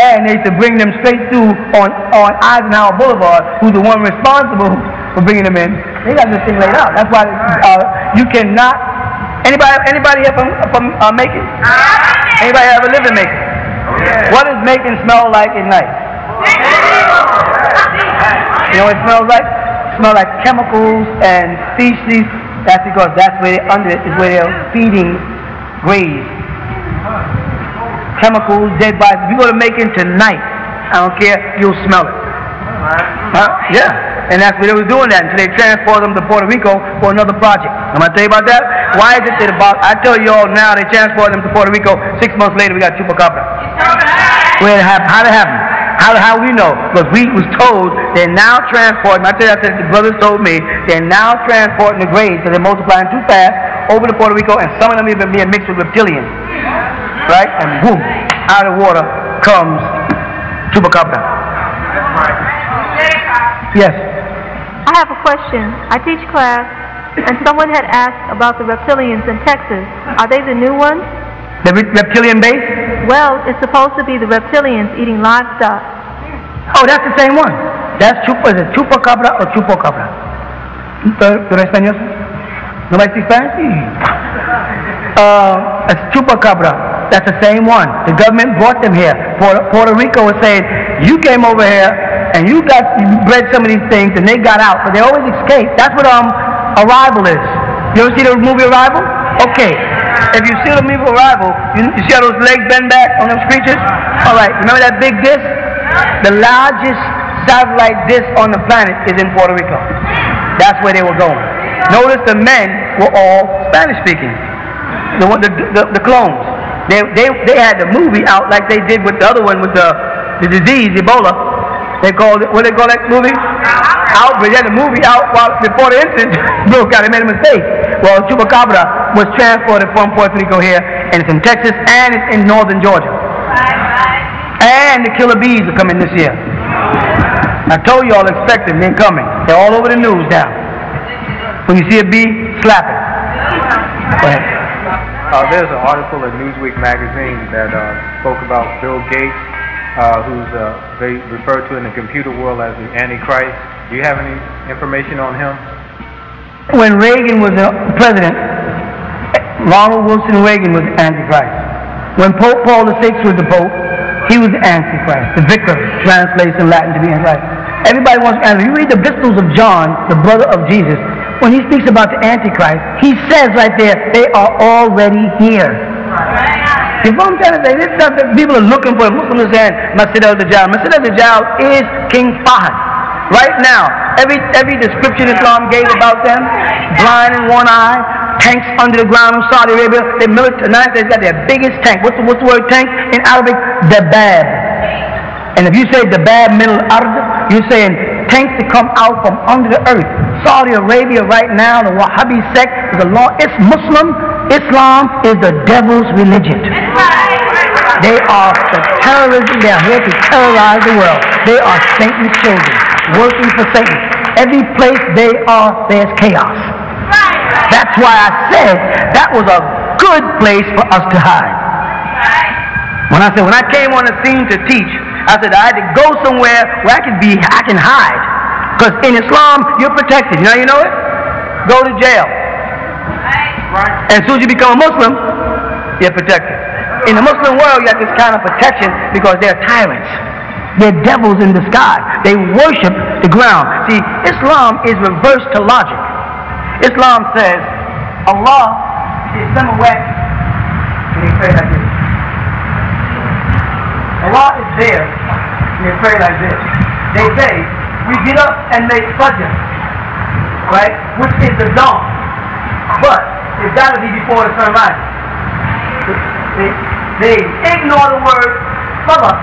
and they used to bring them straight through on, on Eisenhower Boulevard, who's the one responsible for bringing them in. They got this thing laid out. That's why uh, you cannot, anybody anybody here from, from uh, Macon? Anybody ever lived in Macon? What does Macon smell like at night? You know what it smells like? It smells like chemicals and feces. That's because that's where they're under it, is where they're feeding grays. Chemicals, dead bodies. If you go to Macon tonight, I don't care, you'll smell it. Huh? Yeah. And that's where they were doing that until they transport them to Puerto Rico for another project. I'm going to tell you about that. Why is it that about, I tell you all now, they transport them to Puerto Rico. Six months later, we got chupacabra. Where it happened? How did it happen? How, how we know? Because we was told they're now transporting. I tell you, I said the brothers told me they're now transporting the grays because they're multiplying too fast over to Puerto Rico, and some of them even being mixed with reptilians. right? And boom, out of the water comes chupacabra. Yes? I have a question. I teach class, and someone had asked about the reptilians in Texas. Are they the new ones? The re reptilian base? Well, it's supposed to be the reptilians eating livestock. Oh, that's the same one. That's chupa, is it chupacabra or chupacabra? ¿Tú eres español? ¿No me explico? Uh, it's chupacabra. That's the same one. The government brought them here. Puerto, Puerto Rico was saying, you came over here and you got you bred some of these things and they got out, but they always escaped. That's what um Arrival is. You ever see the movie Arrival? Okay. If you see the movie Arrival, you, you see how those legs bend back on those creatures? All right. Remember that big disc? The largest satellite disc on the planet is in Puerto Rico. That's where they were going. Notice the men were all Spanish-speaking. The, the the the clones. They they they had the movie out like they did with the other one with the the disease Ebola. They called it, what do they call that movie? Outbreak. They had the movie out while before the incident. Look, God, they made a mistake. Well, chupacabra was transported from Puerto Rico here, and it's in Texas and it's in northern Georgia. And the killer bees are coming this year. I told y'all, expect them. They're coming. They're all over the news now. When you see a bee, slap it. Go ahead. Uh, there's an article in Newsweek magazine that uh, spoke about Bill Gates, uh, who's uh, they refer to in the computer world as the Antichrist. Do you have any information on him? When Reagan was the president, Ronald Wilson Reagan was the Antichrist. When Pope Paul the sixth was the Pope, he was the Antichrist. The vicar translates in Latin to be Antichrist. Everybody wants to answer. You read the epistles of John, the brother of Jesus, when he speaks about the Antichrist, he says right there, they are already here. If I'm trying to say this stuff that people are looking for, Muslims are saying, Masjid al-Dajjal. Masjid al-Dajjal is King Fahd. Right now, every every description Islam gave about them, blind in one eye, tanks under the ground in Saudi Arabia, their military, they've got their biggest tank. What's the, what's the word tank? In Arabic, Dabab. And if you say Dabab min al-Ard, you're saying tanks that come out from under the earth. Saudi Arabia right now, the Wahhabi sect, is a law. It's Muslim. Islam is the devil's religion. They are the terrorism. They are here to terrorize the world. They are Satan's children, working for Satan. Every place they are, there's chaos. That's why I said that was a good place for us to hide. When I said, when I came on the scene to teach, I said, I had to go somewhere where I can be, I can hide. Because in Islam, you're protected. You know, you know it? Go to jail. Right. And as soon as you become a Muslim, you're protected. In the Muslim world, you have this kind of protection because they're tyrants. They're devils in disguise. They worship the ground. See, Islam is reversed to logic. Islam says, Allah is somewhere. Can you say like this? Allah is there, and they pray like this. They say, we get up and make fajr, right? Which is the dawn. But it's got to be before the sunrise. They, they ignore the word salah,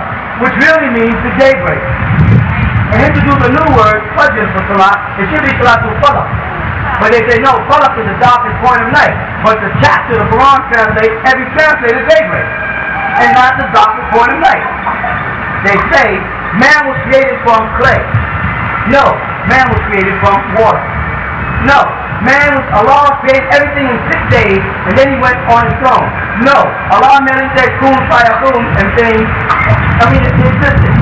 which really means the daybreak. And introduce a new word, fajr, for salah. It should be salatul fajr. But they say, no, fajr is the darkest point of night. But the chapter, the Quran translates, every translator daybreak. And not the darkest point of night. They say man was created from clay. No, man was created from water. No, man was, Allah created everything in six days and then he went on his throne. No, Allah merely said kun fayakun and things, I mean it's consistent.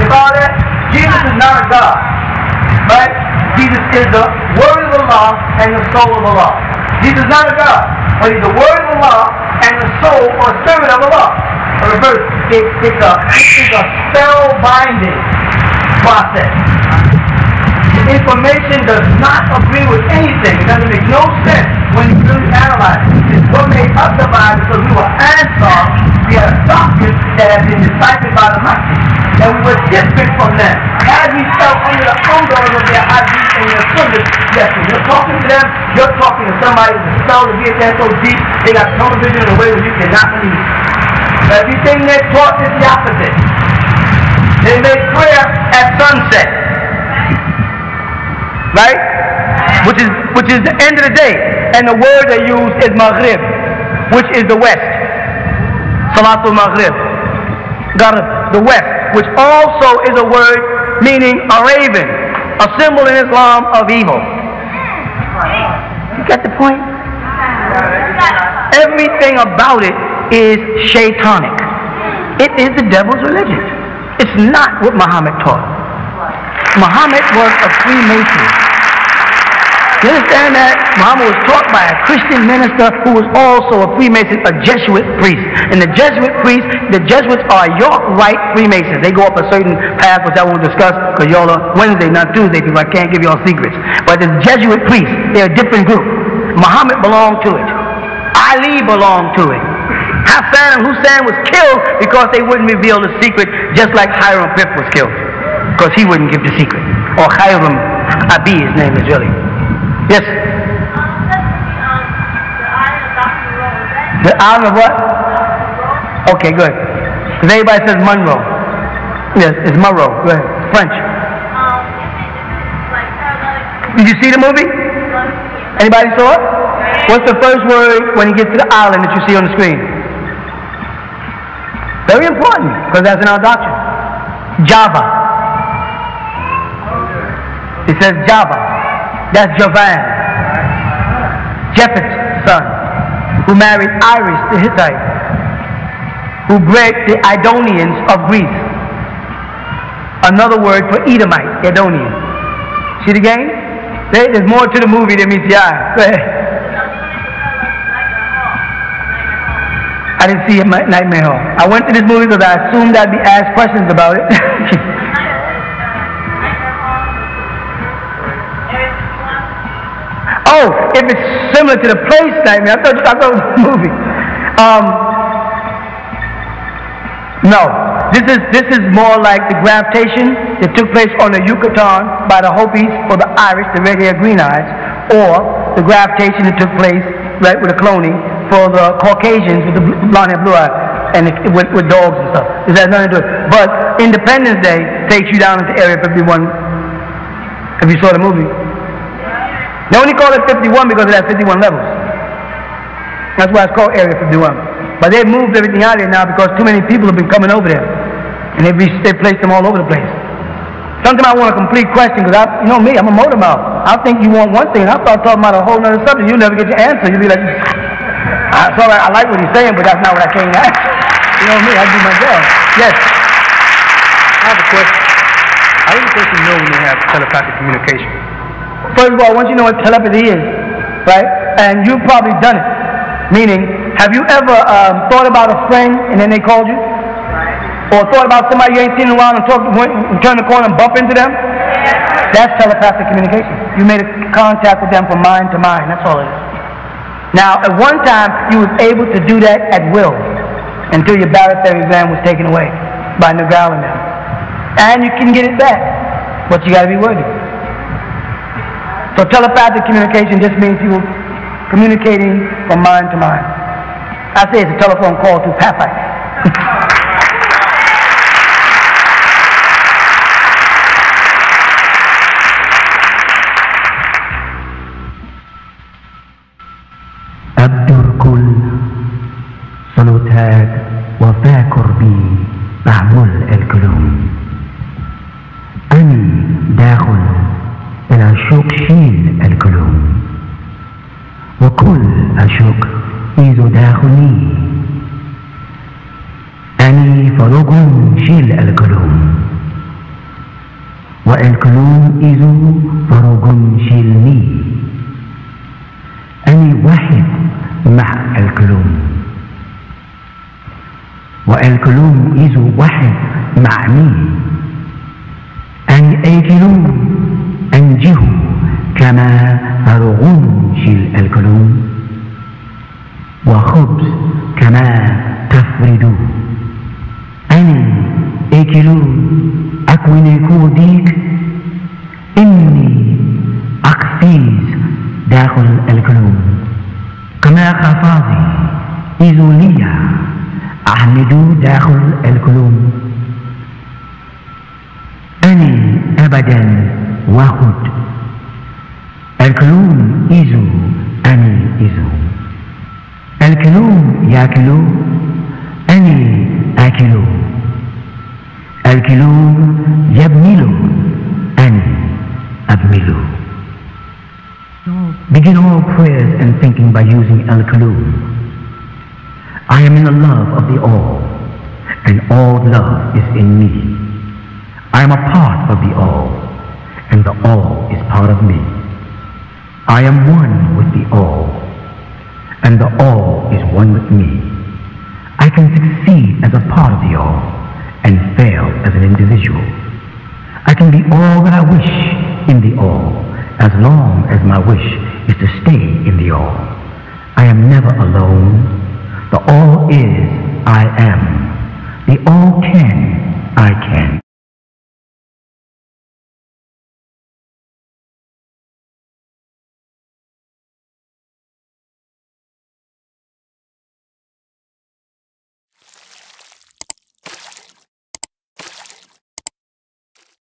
It's all that. Jesus is not a God, right? Jesus is the word of Allah and the soul of Allah. Jesus is not a God, but he's the word of Allah and the soul or servant of Allah. Reverse, it, it's, a, it's a spell-binding process. The information does not agree with anything. It doesn't make no sense when you really analyze it. It's what made us divide because we were Ansar. We had a doctrine that had been deciphered by the Mahdi. And we were different from them. As we fell under the umbrella of their ideas and their service, yes, when you're talking to them, you're talking to somebody who's a spell to get there so deep, they got tunnel vision in a way that you cannot believe. But everything they're taught is the opposite. They make prayer at sunset. Right? Which is which is the end of the day. And the word they use is Maghrib, which is the west. Salatul Maghrib, Gharb, the west, which also is a word meaning a raven, a symbol in Islam of evil. You get the point? Everything about it is shaitanic. It is the devil's religion. It's not what Muhammad taught. Muhammad was a Freemason. You understand that? Muhammad was taught by a Christian minister who was also a Freemason, a Jesuit priest. And the Jesuit priests, the Jesuits are York-right Freemasons. They go up a certain path, which I won't discuss, because y'all are Wednesday, not Tuesday, because I can't give y'all secrets. But the Jesuit priests, they're a different group. Muhammad belonged to it. Ali belonged to it. Hassan and Hussein was killed because they wouldn't reveal the secret, just like Hiram Biff was killed, because he wouldn't give the secret. Or Hiram Abi, his name is really. Yes? Um, the island of what? Okay, good. Because everybody says Monroe. Yes, it's Monroe. Go ahead. French. Did you see the movie? Anybody saw it? What's the first word when you get to the island that you see on the screen? Very important, because that's in our doctrine. Java. It says Java. That's Javan, Japheth's son, who married Iris the Hittite, who bred the Idonians of Greece. Another word for Edomite, Edonian. See the game? There's more to the movie than meets the eye. Go ahead. I didn't see Nightmare Hall. I went to this movie because I assumed I'd be asked questions about it. Oh, if it's similar to the place Nightmare, I thought, I thought it was a movie. Um, no, this is this is more like the gravitation that took place on the Yucatan by the Hopis or the Irish, the red-haired green eyes, or the gravitation that took place right with the cloning for the Caucasians with the blonde and blue eyes and the, with, with dogs and stuff. It has nothing to do with it. But Independence Day takes you down into Area fifty-one if you saw the movie. They only call it fifty-one because it has fifty-one levels. That's why it's called Area fifty-one. But they've moved everything out of there now because too many people have been coming over there. And they've, reached, they've placed them all over the place. Sometimes I want a complete question because, you know me, I'm a motor mouth. I think you want one thing and I start talking about a whole other subject. You'll never get your answer. You'll be like, I, sorry, I like what he's saying, but that's not what I came to ask. You know me, I do my job. Yes? I have a question. How do the person know when they have telepathic communication? First of all, I want you to know what telepathy is, right? And you've probably done it. Meaning, have you ever um, thought about a friend and then they called you? Right. Or thought about somebody you ain't seen in a while and talk, went, turned the corner and bump into them? Yeah. That's telepathic communication. You made a contact with them from mind to mind. That's all it is. Now, at one time, you was able to do that at will until your barytheric gland was taken away by Nagalinam. And you can get it back, but you got to be worthy. So telepathic communication just means you communicating from mind to mind. I say it's a telephone call to Papite. أبدر كل صلوتك وفاكر بي معمول الكلام أني داخل العشوق شيل الكلوم وكل عشوق إذ داخلي أني فروغ شيل الكلوم والكلوم إذ فروغ شيلني أني واحد مع الكلوم والكلوم إذ واحد مع مي أني أيكلوم أنجه كما فرغون شيل الكلوم وخبز كما تفردو أنا أكلو أكونكو ديك إني أقفيز داخل الكلوم كما خفاضي إزولية أحمدو داخل الكلوم أنا أبدا واحد الكلوم إزو أني إزو الكلوم يأكلو أني الكيلو الكيلو يبميلو أن أبميلو. Begin all prayers and thinking by using Al-Kalu. I am in the love of the all, and all love is in me. I am a part of the all, and the all is part of me. I am one with the all, and the all is one with me. I can succeed as a part of the all, and fail as an individual. I can be all that I wish in the all, as long as my wish is to stay in the all. I am never alone. The all is I am. The all can I can.